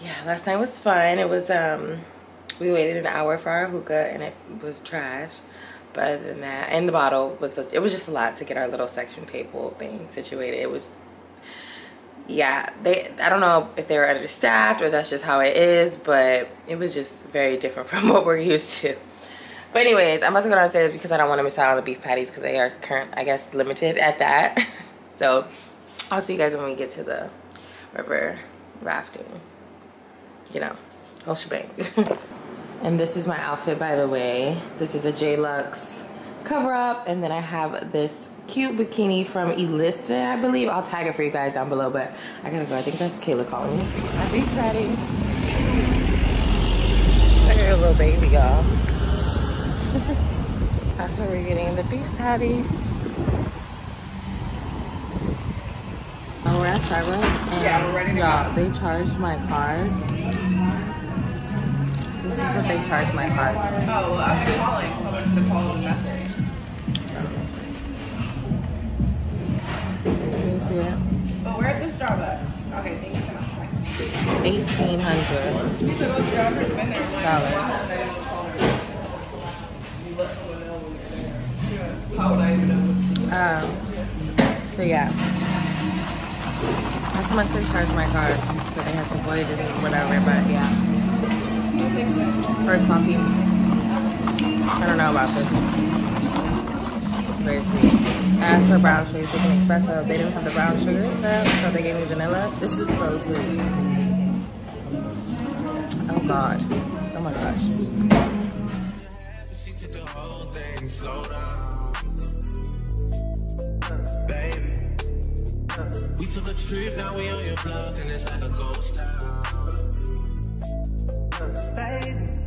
yeah, last night was fun. It was um we waited an hour for our hookah and it was trash, but other than that, and the bottle was a, it was just a lot to get our little section table thing situated. It was, yeah, they I don't know if they were understaffed or that's just how it is, but it was just very different from what we're used to. But anyways, I'm about to go downstairs because I don't want to miss out on the beef patties because they are current, I guess, limited at that. So I'll see you guys when we get to the river rafting. You know, whole shebang. And this is my outfit, by the way. This is a J-Lux cover up, and then I have this cute bikini from Elista, I believe. I'll tag it for you guys down below, but I gotta go. I think that's Kayla calling me. Happy Friday. Look at your little baby, y'all. That's where we're getting the beef patty. Oh, we're at Starbucks, and yeah, we're ready to y'all, go. They charged my card. This is what they charged my card. Oh, well, I've been calling someone to follow the message. Yeah. But we're at the Starbucks. Okay, thank you so much. Eighteen hundred dollars. Um. So yeah, that's how much they charge my card. So they have to void it and whatever. But yeah, first coffee. I don't know about this. It's very sweet. I asked for brown sugar, they can espresso. They didn't have the brown sugar stuff, so they gave me vanilla. This is so sweet. Oh God. Oh my gosh. Baby, we took a trip, now we on your block, and it's like a ghost town. Baby,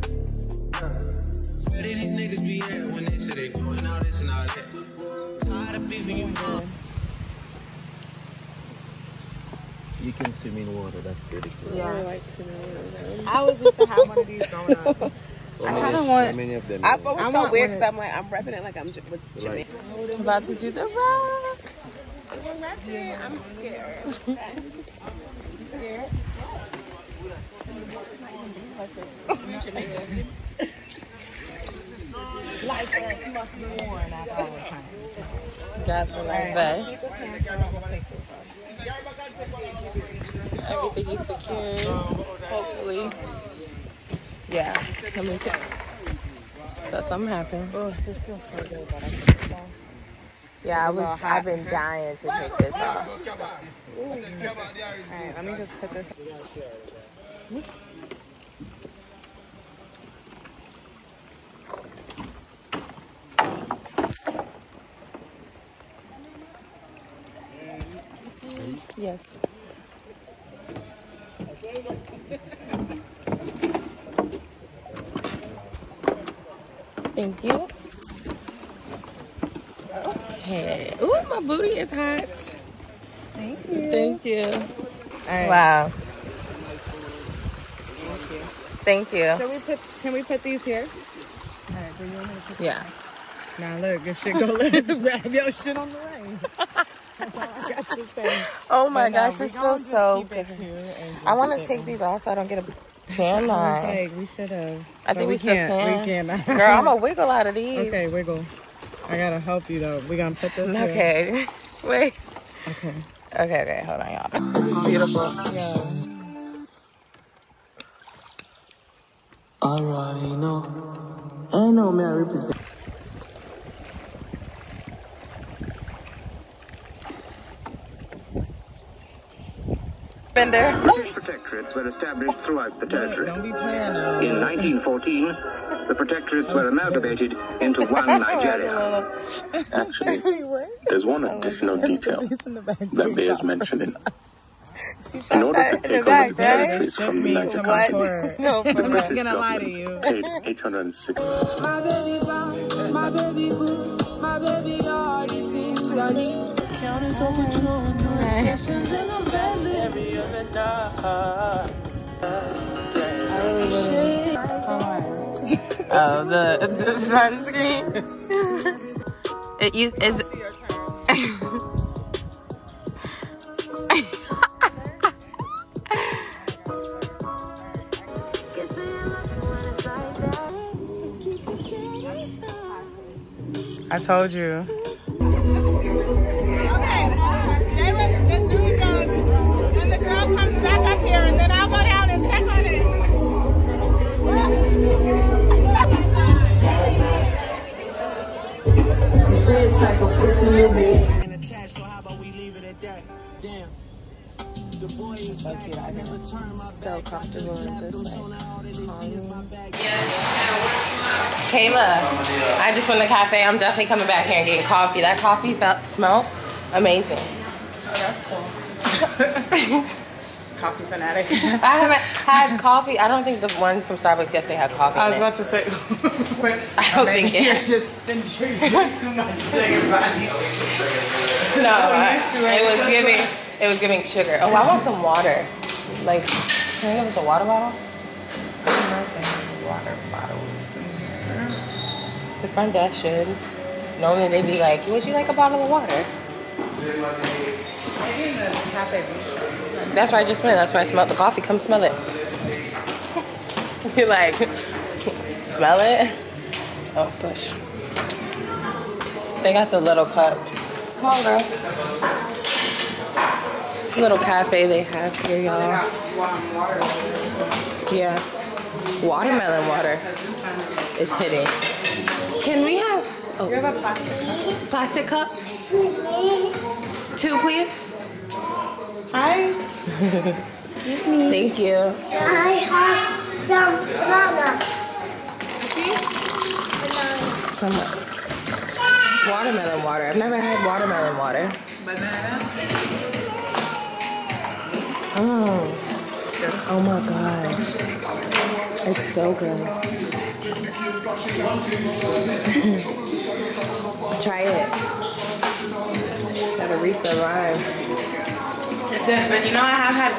where did these niggas be at when they say they doing all this and all that? You can swim in water, that's pretty cool. Yeah, I like to know. I always used to have one of these growing up. So I kind of want. How many of them? I feel so want weird because I'm like, I'm repping it like I'm with Jamaica. Right. I'm about to do the rocks. We're repping. I'm scared. You scared? Like us must be worn at all times. God's a life vest. Everything is secure, hopefully. Yeah, let me tell you. So something happened. Oh, this feels so good, but I took this off. Yeah, I was, I've been dying to take this off. So. All right, let me just put this on. Yes. Thank you. Okay. Ooh, my booty is hot. Thank you. Thank you. All right. Wow. Thank you. Thank you. So we put, can we put these here? All right, bring them in. Yeah. Now look, your shit go let it grab your shit on the way. Oh my no, gosh, this feels so good. I want to take these off so I don't get a tan line. Like, we should have. I think we, we still can. can. We can. Girl, I'm going to wiggle out of these. Okay, wiggle. I got to help you, though. We're going to put this Okay. Here. Wait. Okay. Okay, okay. Hold on, y'all. This is beautiful. Yeah. All right, no. Ain't no man represent. Bender. Protectorates were established throughout the territory. Don't be playing. In nineteen fourteen, the protectorates were amalgamated into one Nigeria. Actually, there's one additional detail that bears mentioning. In order to take over the territories from the Niger Company, no, the British government paid eight hundred sixty. My baby boy, my baby good, my baby all the things I need. Counting's over two sessions in the valley every other night. Oh, the, the sunscreen. It used is. I told you. Check on it. just like a pussy little bitch. And attached, so how about we leave it at that? Damn. The boy is so cute. I never turned my back. So comfortable and just like calm. Kayla, I just went to the cafe. I'm definitely coming back here and getting coffee. That coffee felt smelled amazing. Oh, that's cool. Coffee fanatic. I haven't had coffee. I don't think the one from Starbucks yesterday had coffee. I was about to say, but I don't think it. You're just drinking too much. So your body. No, it was giving. It was giving sugar. Oh, I want some water. Like, can I give us a water bottle? Water bottles. The front desk should. Normally they'd be like, "Would you like a bottle of water?" Maybe in the cafe. That's where I just smelled. That's where I smelled the coffee. Come smell it. You're like, smell it? Oh, push. They got the little cups. Come on, girl. It's a little cafe they have here, y'all. Yeah. Watermelon water. It's hitting. Can we have... Oh. You have a plastic cup? Plastic cup? Two, please. Hi. Excuse me. Thank you. I have some banana. Some watermelon water. I've never had watermelon water. Banana. Oh. Oh my god. It's so good. Try it. Gotta refill the lime. But you know, I have had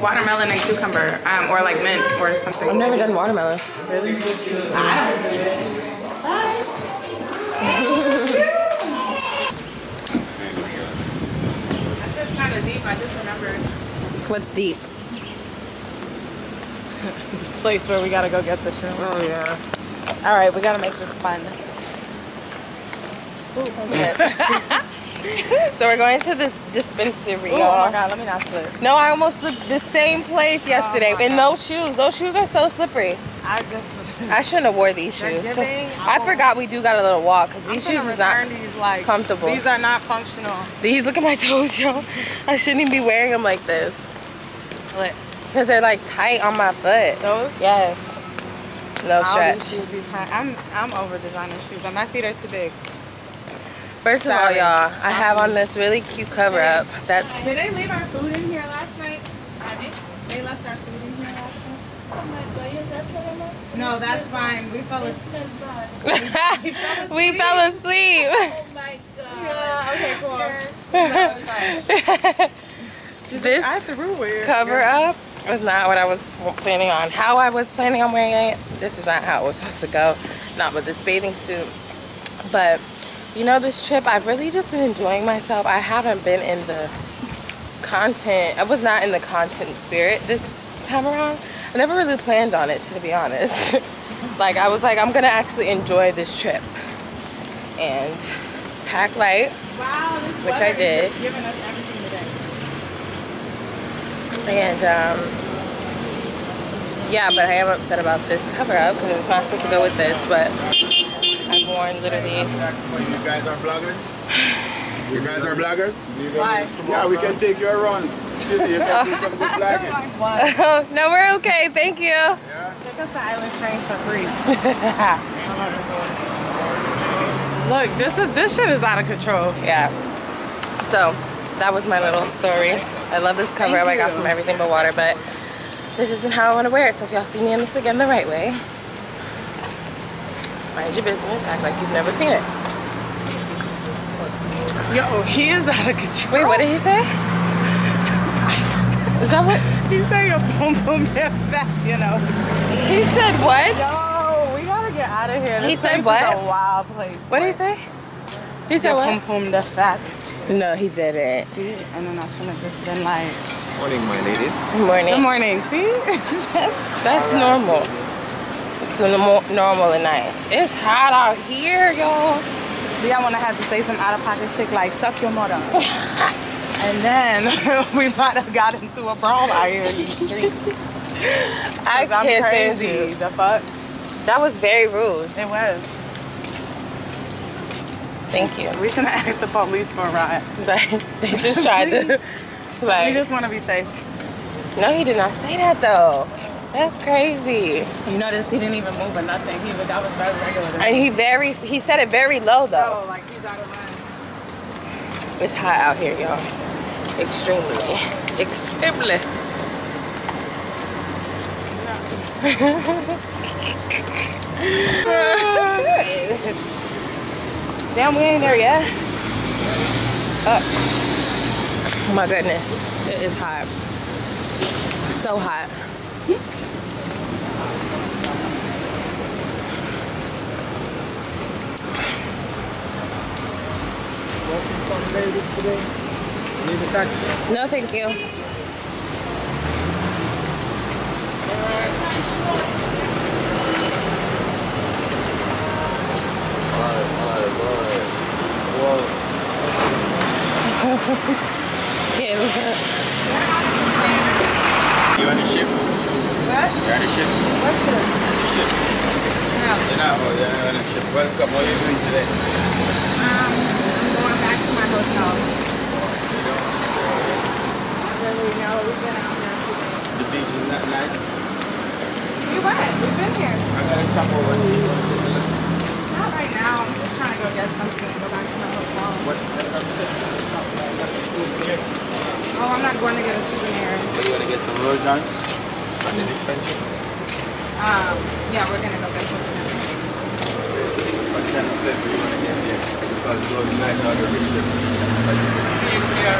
watermelon and cucumber, um, or like mint or something. I've never done watermelon. Really? I haven't done it. That's just kind of deep. I just remembered. What's deep? The place where we gotta go get the shrimp. Oh yeah. All right, we gotta make this fun. Ooh, okay. So we're going to this dispensary. Ooh, oh my god, let me not slip. No, I almost slipped the same place yesterday. Oh, and those shoes, those shoes are so slippery. I just I shouldn't have wore these They're shoes. Giving, I oh. forgot we do got a little walk because these shoes are not these, like, comfortable. These are not functional. These, look at my toes, y'all. I shouldn't even be wearing them like this. What? Because they're like tight on my foot. Those? Yes. No stretch. Shoes be tight. I'm I'm over designing shoes. And my feet are too big. First of Sorry. all, y'all, I have on this really cute cover-up. That's. Did they leave our food in here last night? I did. They left our food in here last night. No, that's fine. We fell asleep. we fell asleep. we fell asleep. Oh my god. Yeah, okay, cool. Yeah. She's this like, cover-up was not what I was planning on. How I was planning on wearing it, this is not how it was supposed to go. Not with this bathing suit. But... You know, this trip, I've really just been enjoying myself. I haven't been in the content. I was not in the content spirit this time around. I never really planned on it, to be honest. Like, I was like, I'm going to actually enjoy this trip. And pack light, wow, this which I did. Is giving us everything today. And, um, yeah, but I am upset about this cover-up because it's not supposed to go with this, but... I've worn literally. You guys are bloggers? You guys are bloggers? Why? Yeah, we can take you around. You can do some good blogging. No, we're okay. Thank you. Yeah. Take us to Island Trains for free. Look, this is this shit is out of control. Yeah. So that was my little story. I love this cover up I got from Everything But Water, but this isn't how I want to wear it. So if y'all see me in this again the right way, mind your business, act like you've never seen it. Yo, he is out of control. Wait, what did he say? Is that what? He said your boom boom get fat, you know. He said what? Yo, we gotta get out of here. This he said what? Is a wild place. What did he say? He said your what? Pum pum the fat. No, he didn't. See, and then I shouldn't have just been like. Morning, my ladies. Good morning. Good morning. See, that's, that's normal. It's normal, normal and nice. It's hot out here, y'all. See, I want to have to say some out-of-pocket shit like, suck your mother. And then we might have got into a brawl out here in these streets. I I'm can't crazy. Say the fuck? That was very rude. It was. Thank you. We shouldn't ask the police for a ride. They just tried to. Like, we just want to be safe. No, he did not say that though. That's crazy. You notice he didn't even move or nothing. He was, that was very regular. And he very he said it very low though. Oh, like he's out of line. It's hot out here, y'all. Extremely, extremely. Damn, we ain't there yet. Oh. Oh my goodness, it is hot. It's so hot. Welcome from Vegas today. Need a taxi? No, thank you. Alright, alright, alright. Whoa. Yeah, we you on the ship? What? You on the ship? What ship? The ship. No. You're not on the ship. Welcome. How are you doing today? Um, I'm going back to my hotel. Really, no, we've been out there today. The beach is not nice? We went. We've been here. I got a couple of ones. Not right now. I'm just trying to go get something and go back to my hotel. What? That's what I'm saying. Oh, I'm not going to get a souvenir. Are you going to get some roll joints on the dispenser? Um, yeah, we're going to go get some. What kind of flavor you want to get here? Because roll joints are the reason. It's here.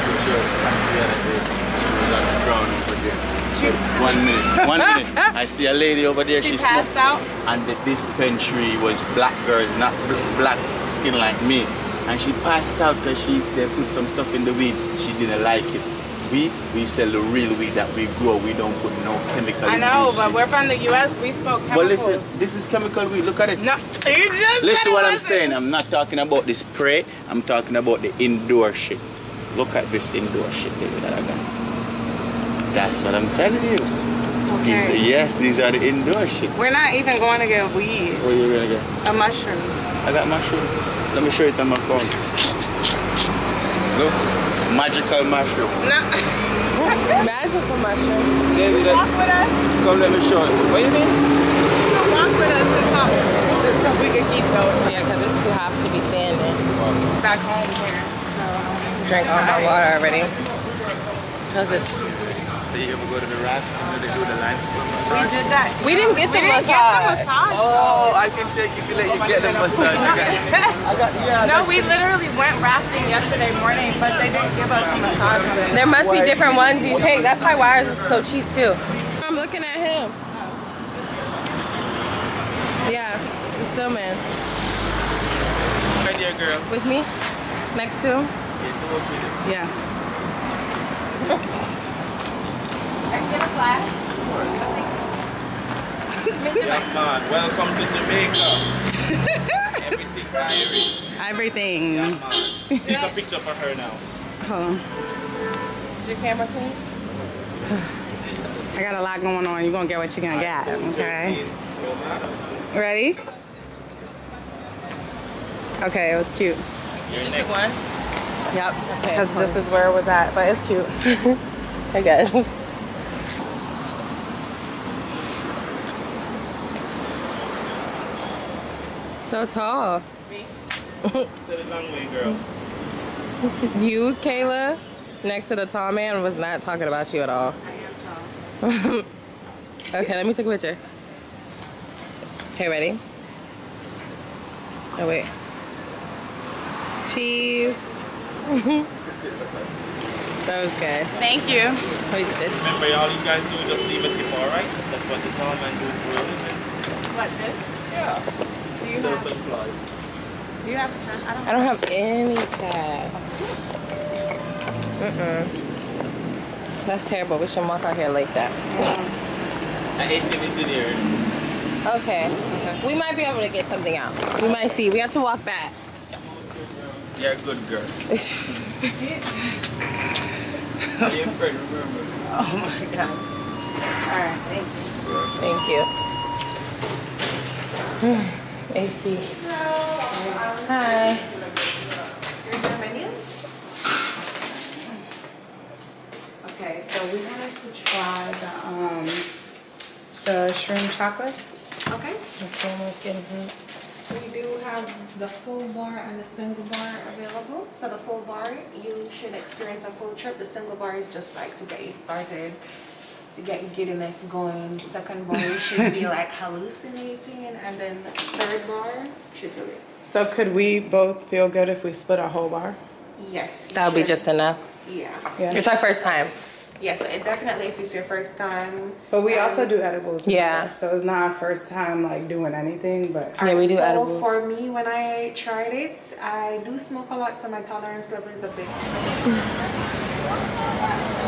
It's brown over there. One minute. One minute. I see a lady over there. She, she passed smoked. out. And the dispensary was black girls, not black skin like me. And she passed out because she they put some stuff in the weed. She didn't like it. We we sell the real weed that we grow. We don't put no chemical. I know, but shit. We're from the U S. We smoke chemicals. Well, listen, this is chemical weed. Look at it. No, you just listen what I'm saying. I'm not talking about the spray. I'm talking about the indoor shit. Look at this indoor shit, baby, that I got. That's what I'm telling you. It's okay. These, yes, these are the indoor shit. We're not even going to get weed. What are you gonna get? A mushrooms. I got mushrooms. Let me show it on my phone. Look, magical mushroom. No. Magical mushroom. Baby, that, walk with us. Come let me show it. What do you mean? You can walk with us to talk so we can keep going. Yeah, because it's too hot to be standing. Back home here, so I drank all my water already. How's this? So you ever go to the raft? You know they do the limestone massage? We did that. We didn't get the, we didn't massage. Get the massage. Oh, I can check if you let you get the massage. I got, I got, yeah, no, I got we literally went rafting yesterday morning, but they didn't give us a massage. There must be different ones you pick. That's why wires are so cheap too. I'm looking at him. Yeah, it's still man. Right there, girl. With me? Next to him? Yeah. Yeah. Extra flag. Of course. Yeah, man. Welcome to Jamaica. Everything diary. Everything. Yeah, man. Take a picture for her now. Hold on. Is your camera clean? I got a lot going on. You're going to get what you're going to get. Okay. Ready? Okay, it was cute. You're just next. One? Yep. Because okay, this is where it was at. But it's cute. I guess. So tall. Me? Sit a long way, girl. You, Kayla, next to the tall man, was not talking about you at all. I am tall. Okay, let me take a picture. Okay, ready? Oh, wait. Cheese. That was good. Thank you. Oh, you did? Remember, all you guys do, just leave a tip, alright? That's what the tall man do for a living. What, this? Yeah. Do you, have, do you have cash? I don't, I don't have any cash. Mm-mm. That's terrible. We shouldn't walk out here like that. Mm-hmm. I ate things in here. Okay. Okay. We might be able to get something out. We might see. We have to walk back. Yes. You're a good girl. You're afraid, remember. Oh my God. Alright, thank you. Thank you. A C. Hi. Okay, so we wanted to try the um the shrimp chocolate. Okay. The camera's getting hot. We do have the full bar and the single bar available. So the full bar, you should experience a full trip. The single bar is just like to get you started, to get giddiness going. Second bar should be like hallucinating, and then the third bar should do it. So could we both feel good if we split our whole bar? Yes. That'll should. be just enough. Yeah. yeah. It's our first time. Yes, yeah, so it definitely if it's your first time. But we um, also do edibles. Yeah. Stuff, so it's not our first time like doing anything, but yeah, we do so edibles. For me, when I tried it, I do smoke a lot, so my tolerance level is a bit.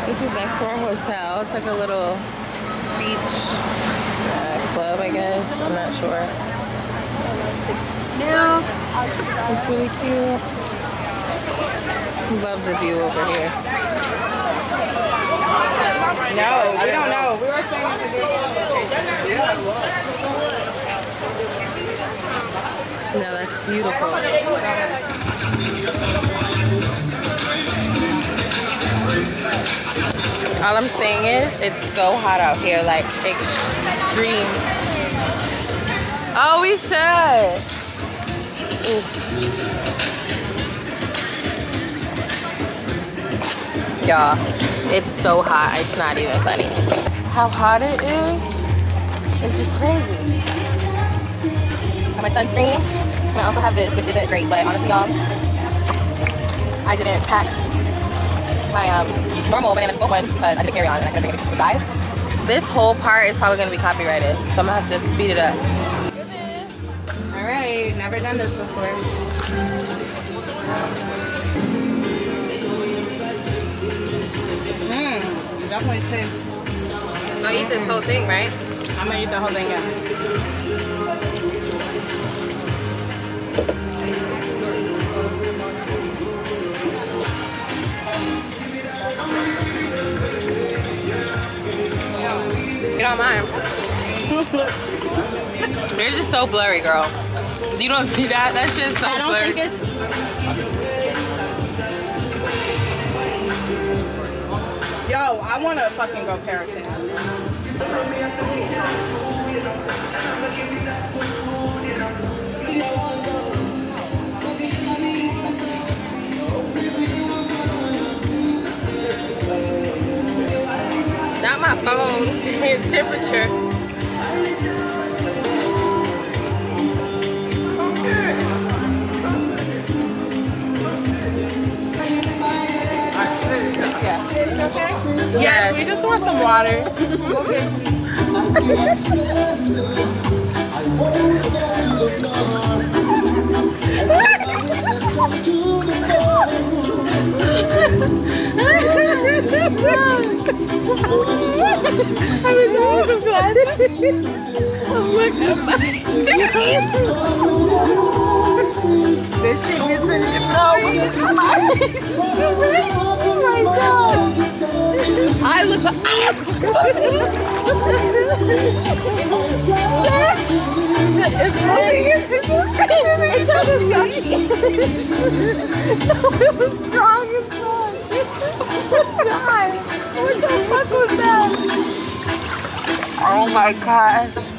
This is next to our hotel. It's like a little beach uh, club, I guess. I'm not sure. No, it's really cute. Love the view over here. No, we don't know. We were saying it's a good one. No, that's beautiful. All I'm saying is it's so hot out here, like extreme. Oh, we should. Yeah. It's so hot, it's not even funny. How hot it is, it's just crazy. Got my sunscreen, and I also have this, which isn't great, but honestly, y'all, I didn't pack my um, normal banana book one because I didn't carry on and I couldn't bring it to you guys. This whole part is probably gonna be copyrighted, so I'm gonna have to speed it up. All right, never done this before. Mmm, definitely tastes. So mm-hmm. eat this whole thing, right? I'm gonna eat the whole thing, yeah. You don't mind. Yours is so blurry, girl. You don't see that? That's just so I don't blurry. Think it's Yo, I want to fucking go parasail. Not my phone's temperature. Okay. Yes. yes, we just want some water. Okay. I was always surprised. Oh, look. This shit gets in the nose. Oh my God. I look like oh my gosh.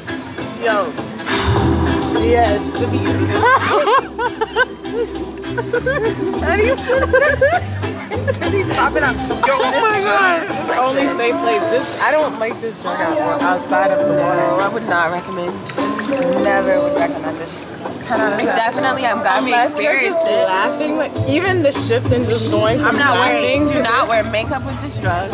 Yo. Yes. He's popping up. Yo, oh my God! This is the only safe place. This I don't like this drug out outside of the water. No, I would not recommend. Never would recommend this. Definitely, I'm glad we experienced it. Laughing, like even the shift in just going. I'm not wearing. Do not wear makeup with this drug.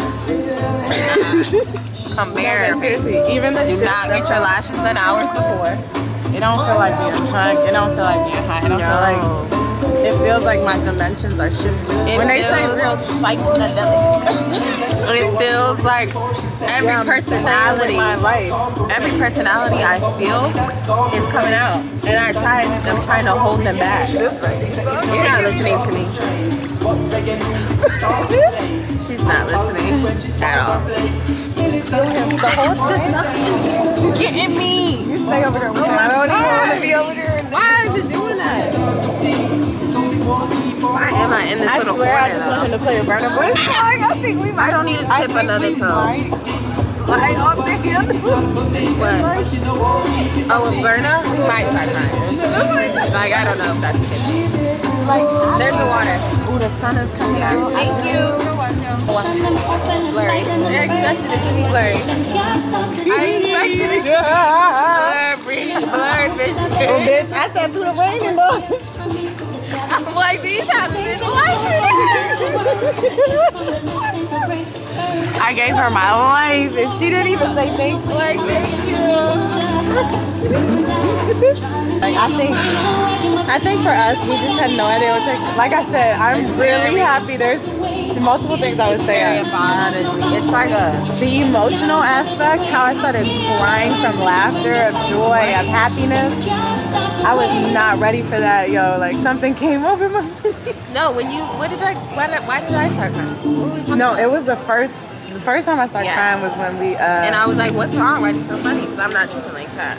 Compare. No, seriously, even the do not get your lashes done hours before. It don't feel like being drunk. It don't feel like being high. It don't no. feel like. It feels like my dimensions are shifting. It when they say real spike, it feels like every yeah, personality, my life. every personality I feel is coming out, and I try, I'm trying to hold them back. You're not listening to me. She's not listening at all. The host is not getting me. You stay over there. I don't even want to be over there. Why is it doing that? Only Why am I in this I little corner? I swear I just want him to play a Burna Boy. I think we might. I don't need to tip another time. Like, I'm thinking of this. What? Oh, with Burna? We might try mine. Like, I don't know if that's it. There's the water. Oh, the sun is coming out. Thank you. You're welcome. Blurry. They're expected it to be blurry. I expected it to be blurry. Blurry, bitch. Oh, bitch. I said through the rain, boy. I'm like, these have been like I gave her my life and she didn't even say thank you. Like, thank you. Like, I think, I think for us, we just had no idea what to expect. Like I said, I'm it's really very, happy. There's multiple things I would say. It's like a the emotional aspect, how I started crying from laughter, of joy, of happiness. I was not ready for that, yo. Like, something came over my No, when you, what did I, why did I, why did I start crying? No, about? It was the first, the first time I started yeah. crying was when we, uh. And I was like, what's wrong? Why is it so funny? Because I'm not tripping like that.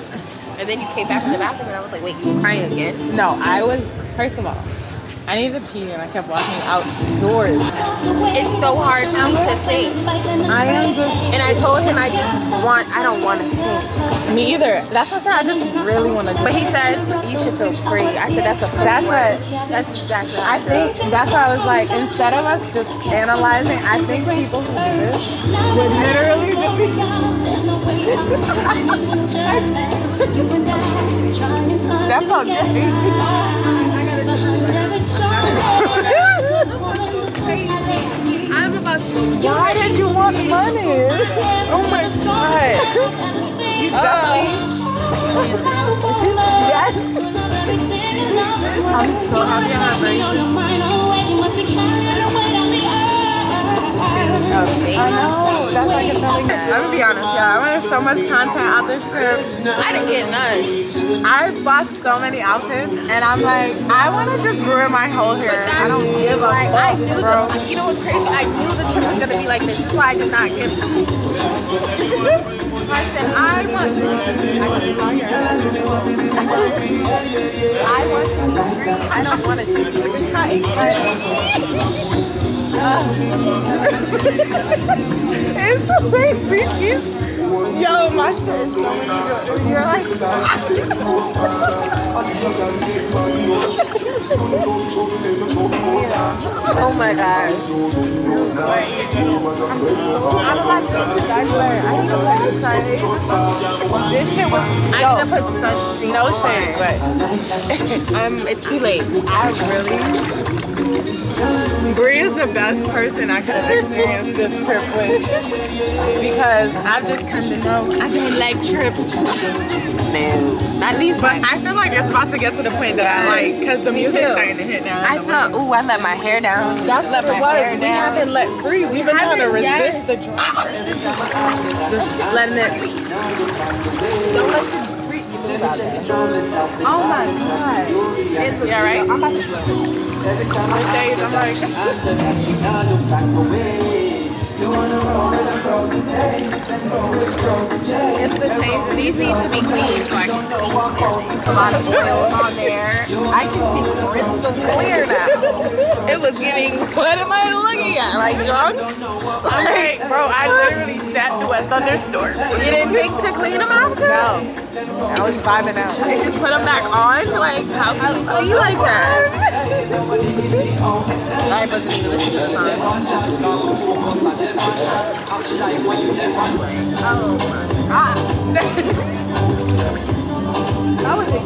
And then you came back in the bathroom and I was like, wait, you were crying again? No, I was, first of all, I needed to pee and I kept walking outdoors. It's so hard for me to think. I am just, and I told him I just want, I don't want to think. Me either. That's what I said. I just really want to do. But he said you should feel free. I said that's a that's what that's exactly. I think that's why I was like, instead of us just analyzing, I think people who do this would literally just be that's all good. I'm about to. Why did you want money? Oh my god. You definitely. Uh-oh. Yes. I'm so happy I'm not ready. I know. That's like a feeling. I'm gonna be honest, y'all. I wanted so much content out this trip. I didn't get none. I bought so many outfits, and I'm like, I want to just ruin my whole hair. I don't give a fuck, bro. You know what's crazy? I knew the trip was gonna be like this, so I did not give it. I said, I want to I want to I don't want to it's the same bitches. Yo, my shit. You're like oh my gosh. I'm about to I'm This shit was. I'm gonna put such no shame, but um, it's too late. I really. Bree is the best person I could have experienced this trip with because I've just come to know I didn't like trips. Man, that means. But I feel like it's about to get to the point that I like because the music's starting to hit now. I felt. Ooh, I let my hair down. That's let my hair down. Free. We've been trying to resist the drama. Just letting it be. Don't let you freak you about it. Oh my god. It's yeah, right? I'm about to blow. Days, I'm like, it's the same. These need to be clean so I can see a lot of oil on there. I can see crystal clear now. It was getting, what am I looking like drunk? Like, bro, I literally sat through a thunderstorm. You didn't think to clean them out too? No. I was vibing out. And just put them back on? Like, how can you see like that? I wasn't listening to the song. Oh my god. I was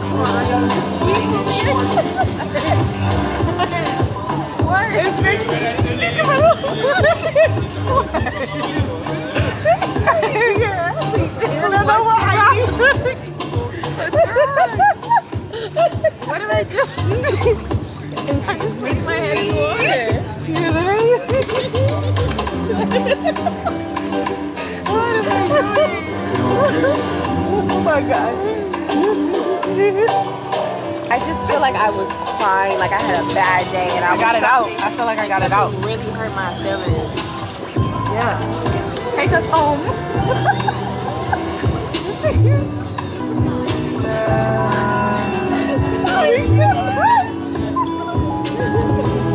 crying. It's making me think about it. I don't know what I did. What did I do? I just made my head in water. You literally. What am I doing? Oh my god. I just feel like I was. Like I had a bad day and I, I got it out. I feel like I got it out. Really hurt my feelings. Yeah. Take us home. uh, oh my God.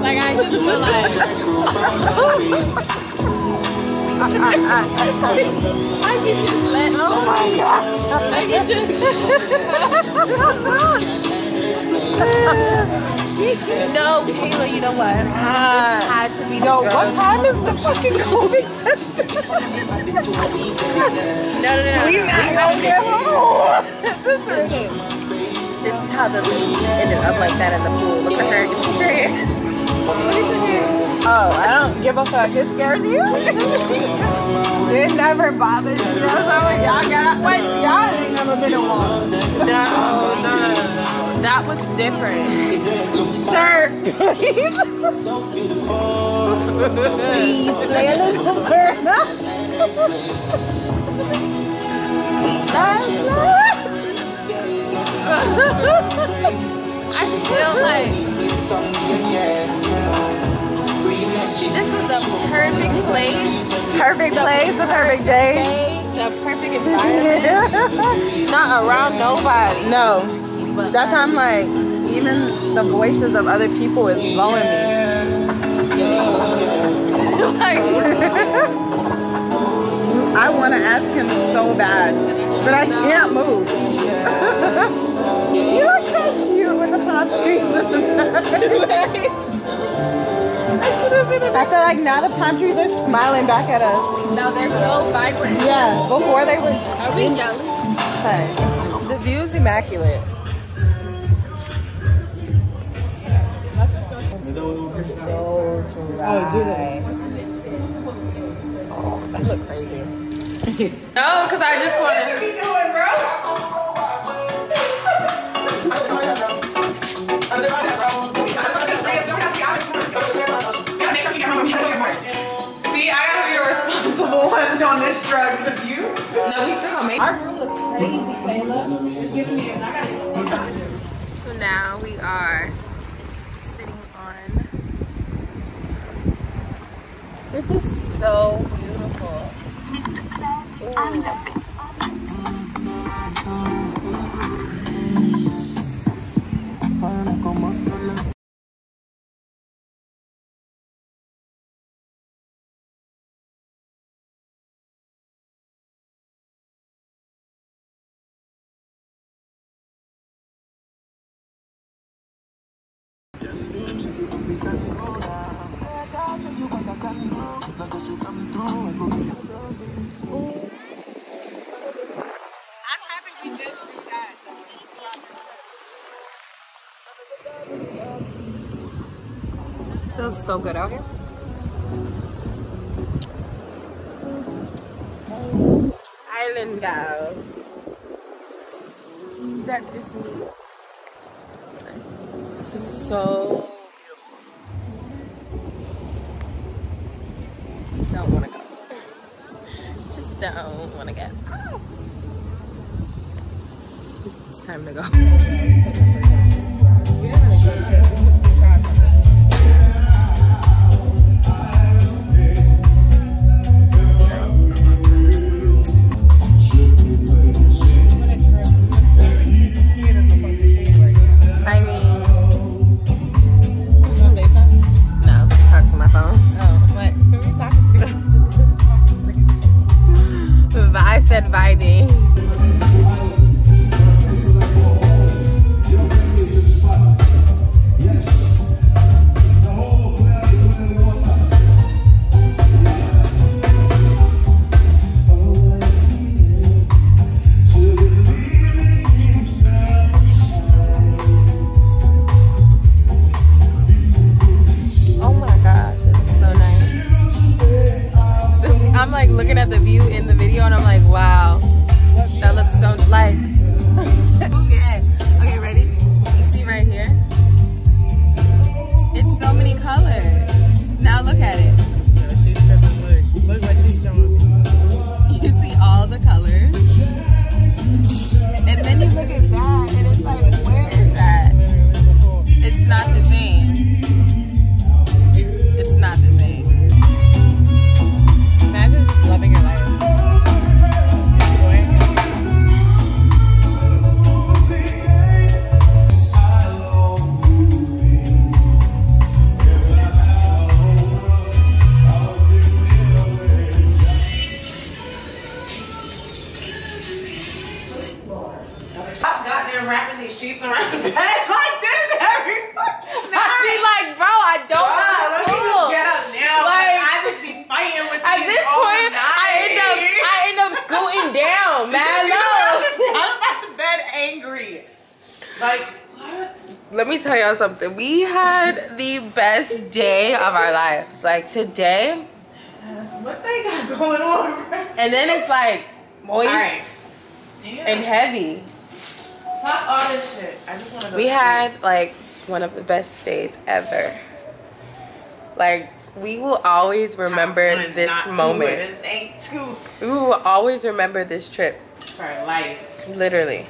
Like, I just realized. I can just let. Oh my god. I can just. No, Kayla, you know what? Uh, it's hard to be this girl. Yo, what time is the fucking COVID test? No, no, no. We not gonna get home. This is crazy. This is how the lady ended up like that in the pool. Look at her. Look at her. What is your hair? Oh, I don't give a fuck. It scares you? It never bothers you. Y'all got, wait, y'all ain't never been in one. No, no, no, no. That was different. Sir, please. That's not. I feel like this is the perfect place, perfect place, the perfect day, the perfect environment. Not around nobody. No, but that's why I'm like, even the voices of other people is blowing me. Like. I want to ask him so bad, but I can't move. You look so cute with the pop trees. I feel like now the palm trees are smiling back at us. No, they're so vibrant. Yeah, before they were. Are we jealous? The view is immaculate. So dry. Oh, do this. I look crazy. No, because I just want to. What you be doing, bro? See, I gotta be a responsible one on this drug because you. No, we still gonna make. Our room looks crazy, Kayla. It's giving me. I gotta do it. So now we are sitting on. This is so. Feels so good out here. Island gal. That is me. This is so beautiful. Don't want to go. Just don't want to get out. It's time to go. I'm like looking at the view in the video and I'm like, wow, let me tell y'all something. We had the best day of our lives. Like today. That's what they got going on. Right? And then it's like moist right. and heavy. Fuck all this shit. I just want to go. We had sleep. Like one of the best days ever. Like we will always remember one, this moment. Two, this ain't two. We will always remember this trip. For life. Literally.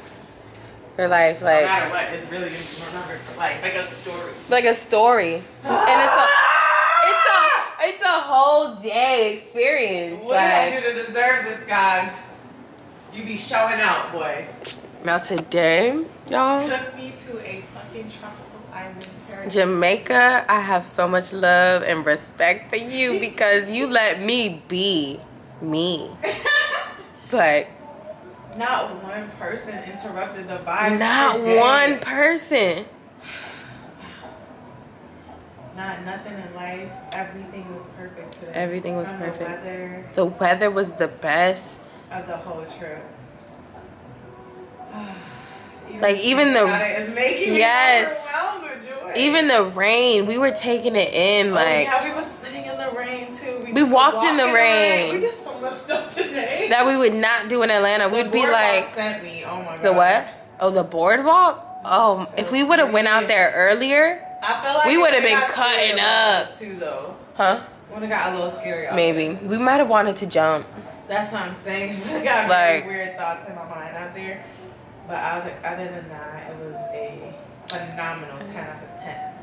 For life. Like no matter what, it's really remembered for life. Like a story. Like a story. And it's a It's a whole day experience. What like, did I do to deserve this, God? You be showing out, boy. Now today, y'all. Took me to a fucking tropical island paradise. Jamaica, I have so much love and respect for you because you let me be me. Like. Not one person interrupted the vibes. Not today. One person. Not nothing in life. Everything was perfect today. Everything was perfect. The weather, the weather was the best of the whole trip. even like even the it is making yes, me overwhelmed with joy. Even the rain, we were taking it in. Like oh, yeah, we were sitting in the rain too. We, we walked walk in, the, in rain. the rain. We did so much stuff today that we would not do in Atlanta. The We'd be like sent me. Oh my god. The what? Oh, the boardwalk. Oh, so if we would have went out there earlier. I feel like we would have been cutting up too, though. Huh? Would have got a little scary. Maybe we might have wanted to jump. That's what I'm saying. I got like, really weird thoughts in my mind out there, but other, other than that, it was a phenomenal ten out of ten.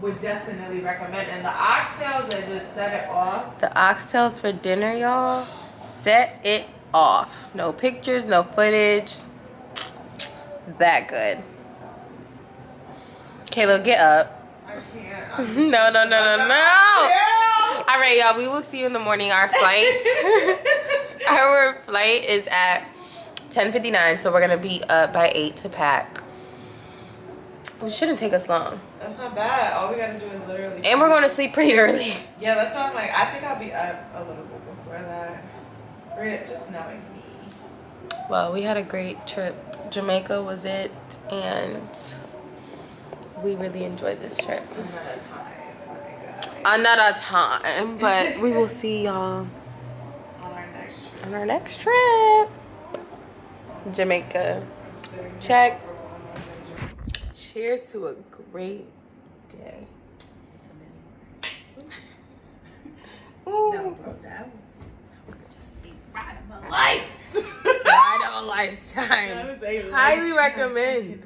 Would definitely recommend. And the oxtails that just set it off. The oxtails for dinner, y'all. Set it off. No pictures, no footage. That good. Kayla, get up. I can't. I no, no, no, no, no. no. All right, y'all. We will see you in the morning. Our flight. Our flight is at ten fifty-nine, so we're going to be up by eight to pack. It shouldn't take us long. That's not bad. All we got to do is literally. And we're going to sleep pretty early. Yeah, that's why I'm like, I think I'll be up a little bit before that. Just knowing me. Well, we had a great trip. Jamaica was it. And... we really enjoyed this trip. Another time. Oh my God. Another time. But we will see y'all on our next trip. On our next trip. Jamaica. Check. Cheers to a great day. It's a minute. Ooh. No, bro, that was, was just the ride of my life. Ride of a lifetime. That was a highly lifetime. Recommend.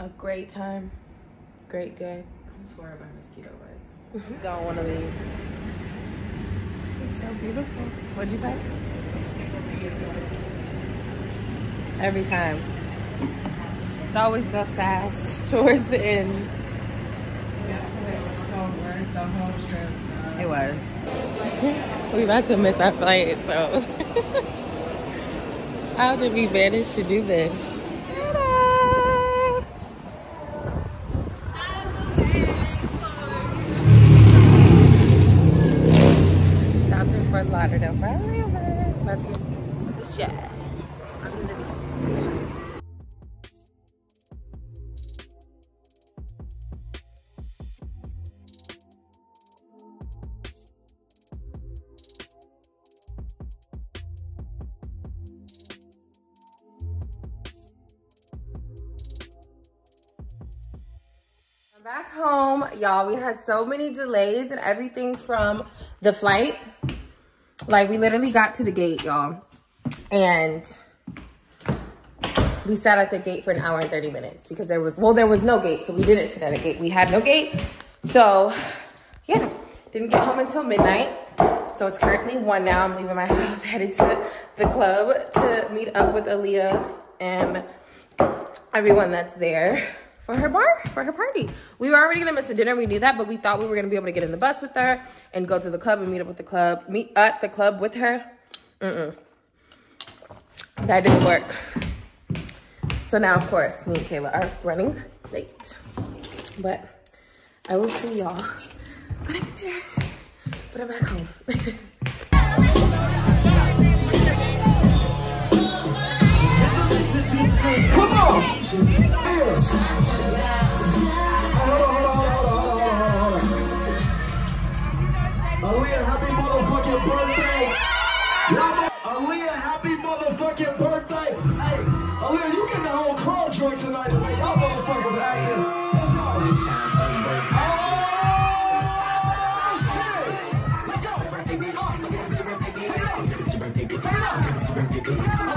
A great time, great day. I'm swear by mosquito bites. Don't want to leave. It's so beautiful. What'd you say? Every time. It always goes fast towards the end. Yesterday was so worth the whole trip. Uh, it was. We about to miss our flight, so. How did we manage to do this? Fort Lauderdale forever. Let's get some shit. I'm gonna be. I'm back home, y'all. We had so many delays and everything from the flight. Like, we literally got to the gate, y'all. And we sat at the gate for an hour and thirty minutes because there was, well, there was no gate. So we didn't sit at a gate. We had no gate. So, yeah, didn't get home until midnight. So it's currently one now. I'm leaving my house, headed to the club to meet up with Aaliyah and everyone that's there for her bar, for her party. We were already gonna miss the dinner, we knew that, but we thought we were gonna be able to get in the bus with her and go to the club and meet up with the club, meet at the club with her. Mm-mm. That didn't work. So now, of course, me and Kayla are running late, but I will see y'all when I get there, but I'm back home. Come on. is. Hold on, hold on, hold on, hold on, hold on, hold on. Aaliyah, happy motherfucking birthday. Aaliyah, happy motherfucking birthday. Hey, Aaliyah, you getting the whole club drunk tonight the way y'all motherfuckers acting. Let's go. Oh, shit. Let's go. Turn it up. Turn it up.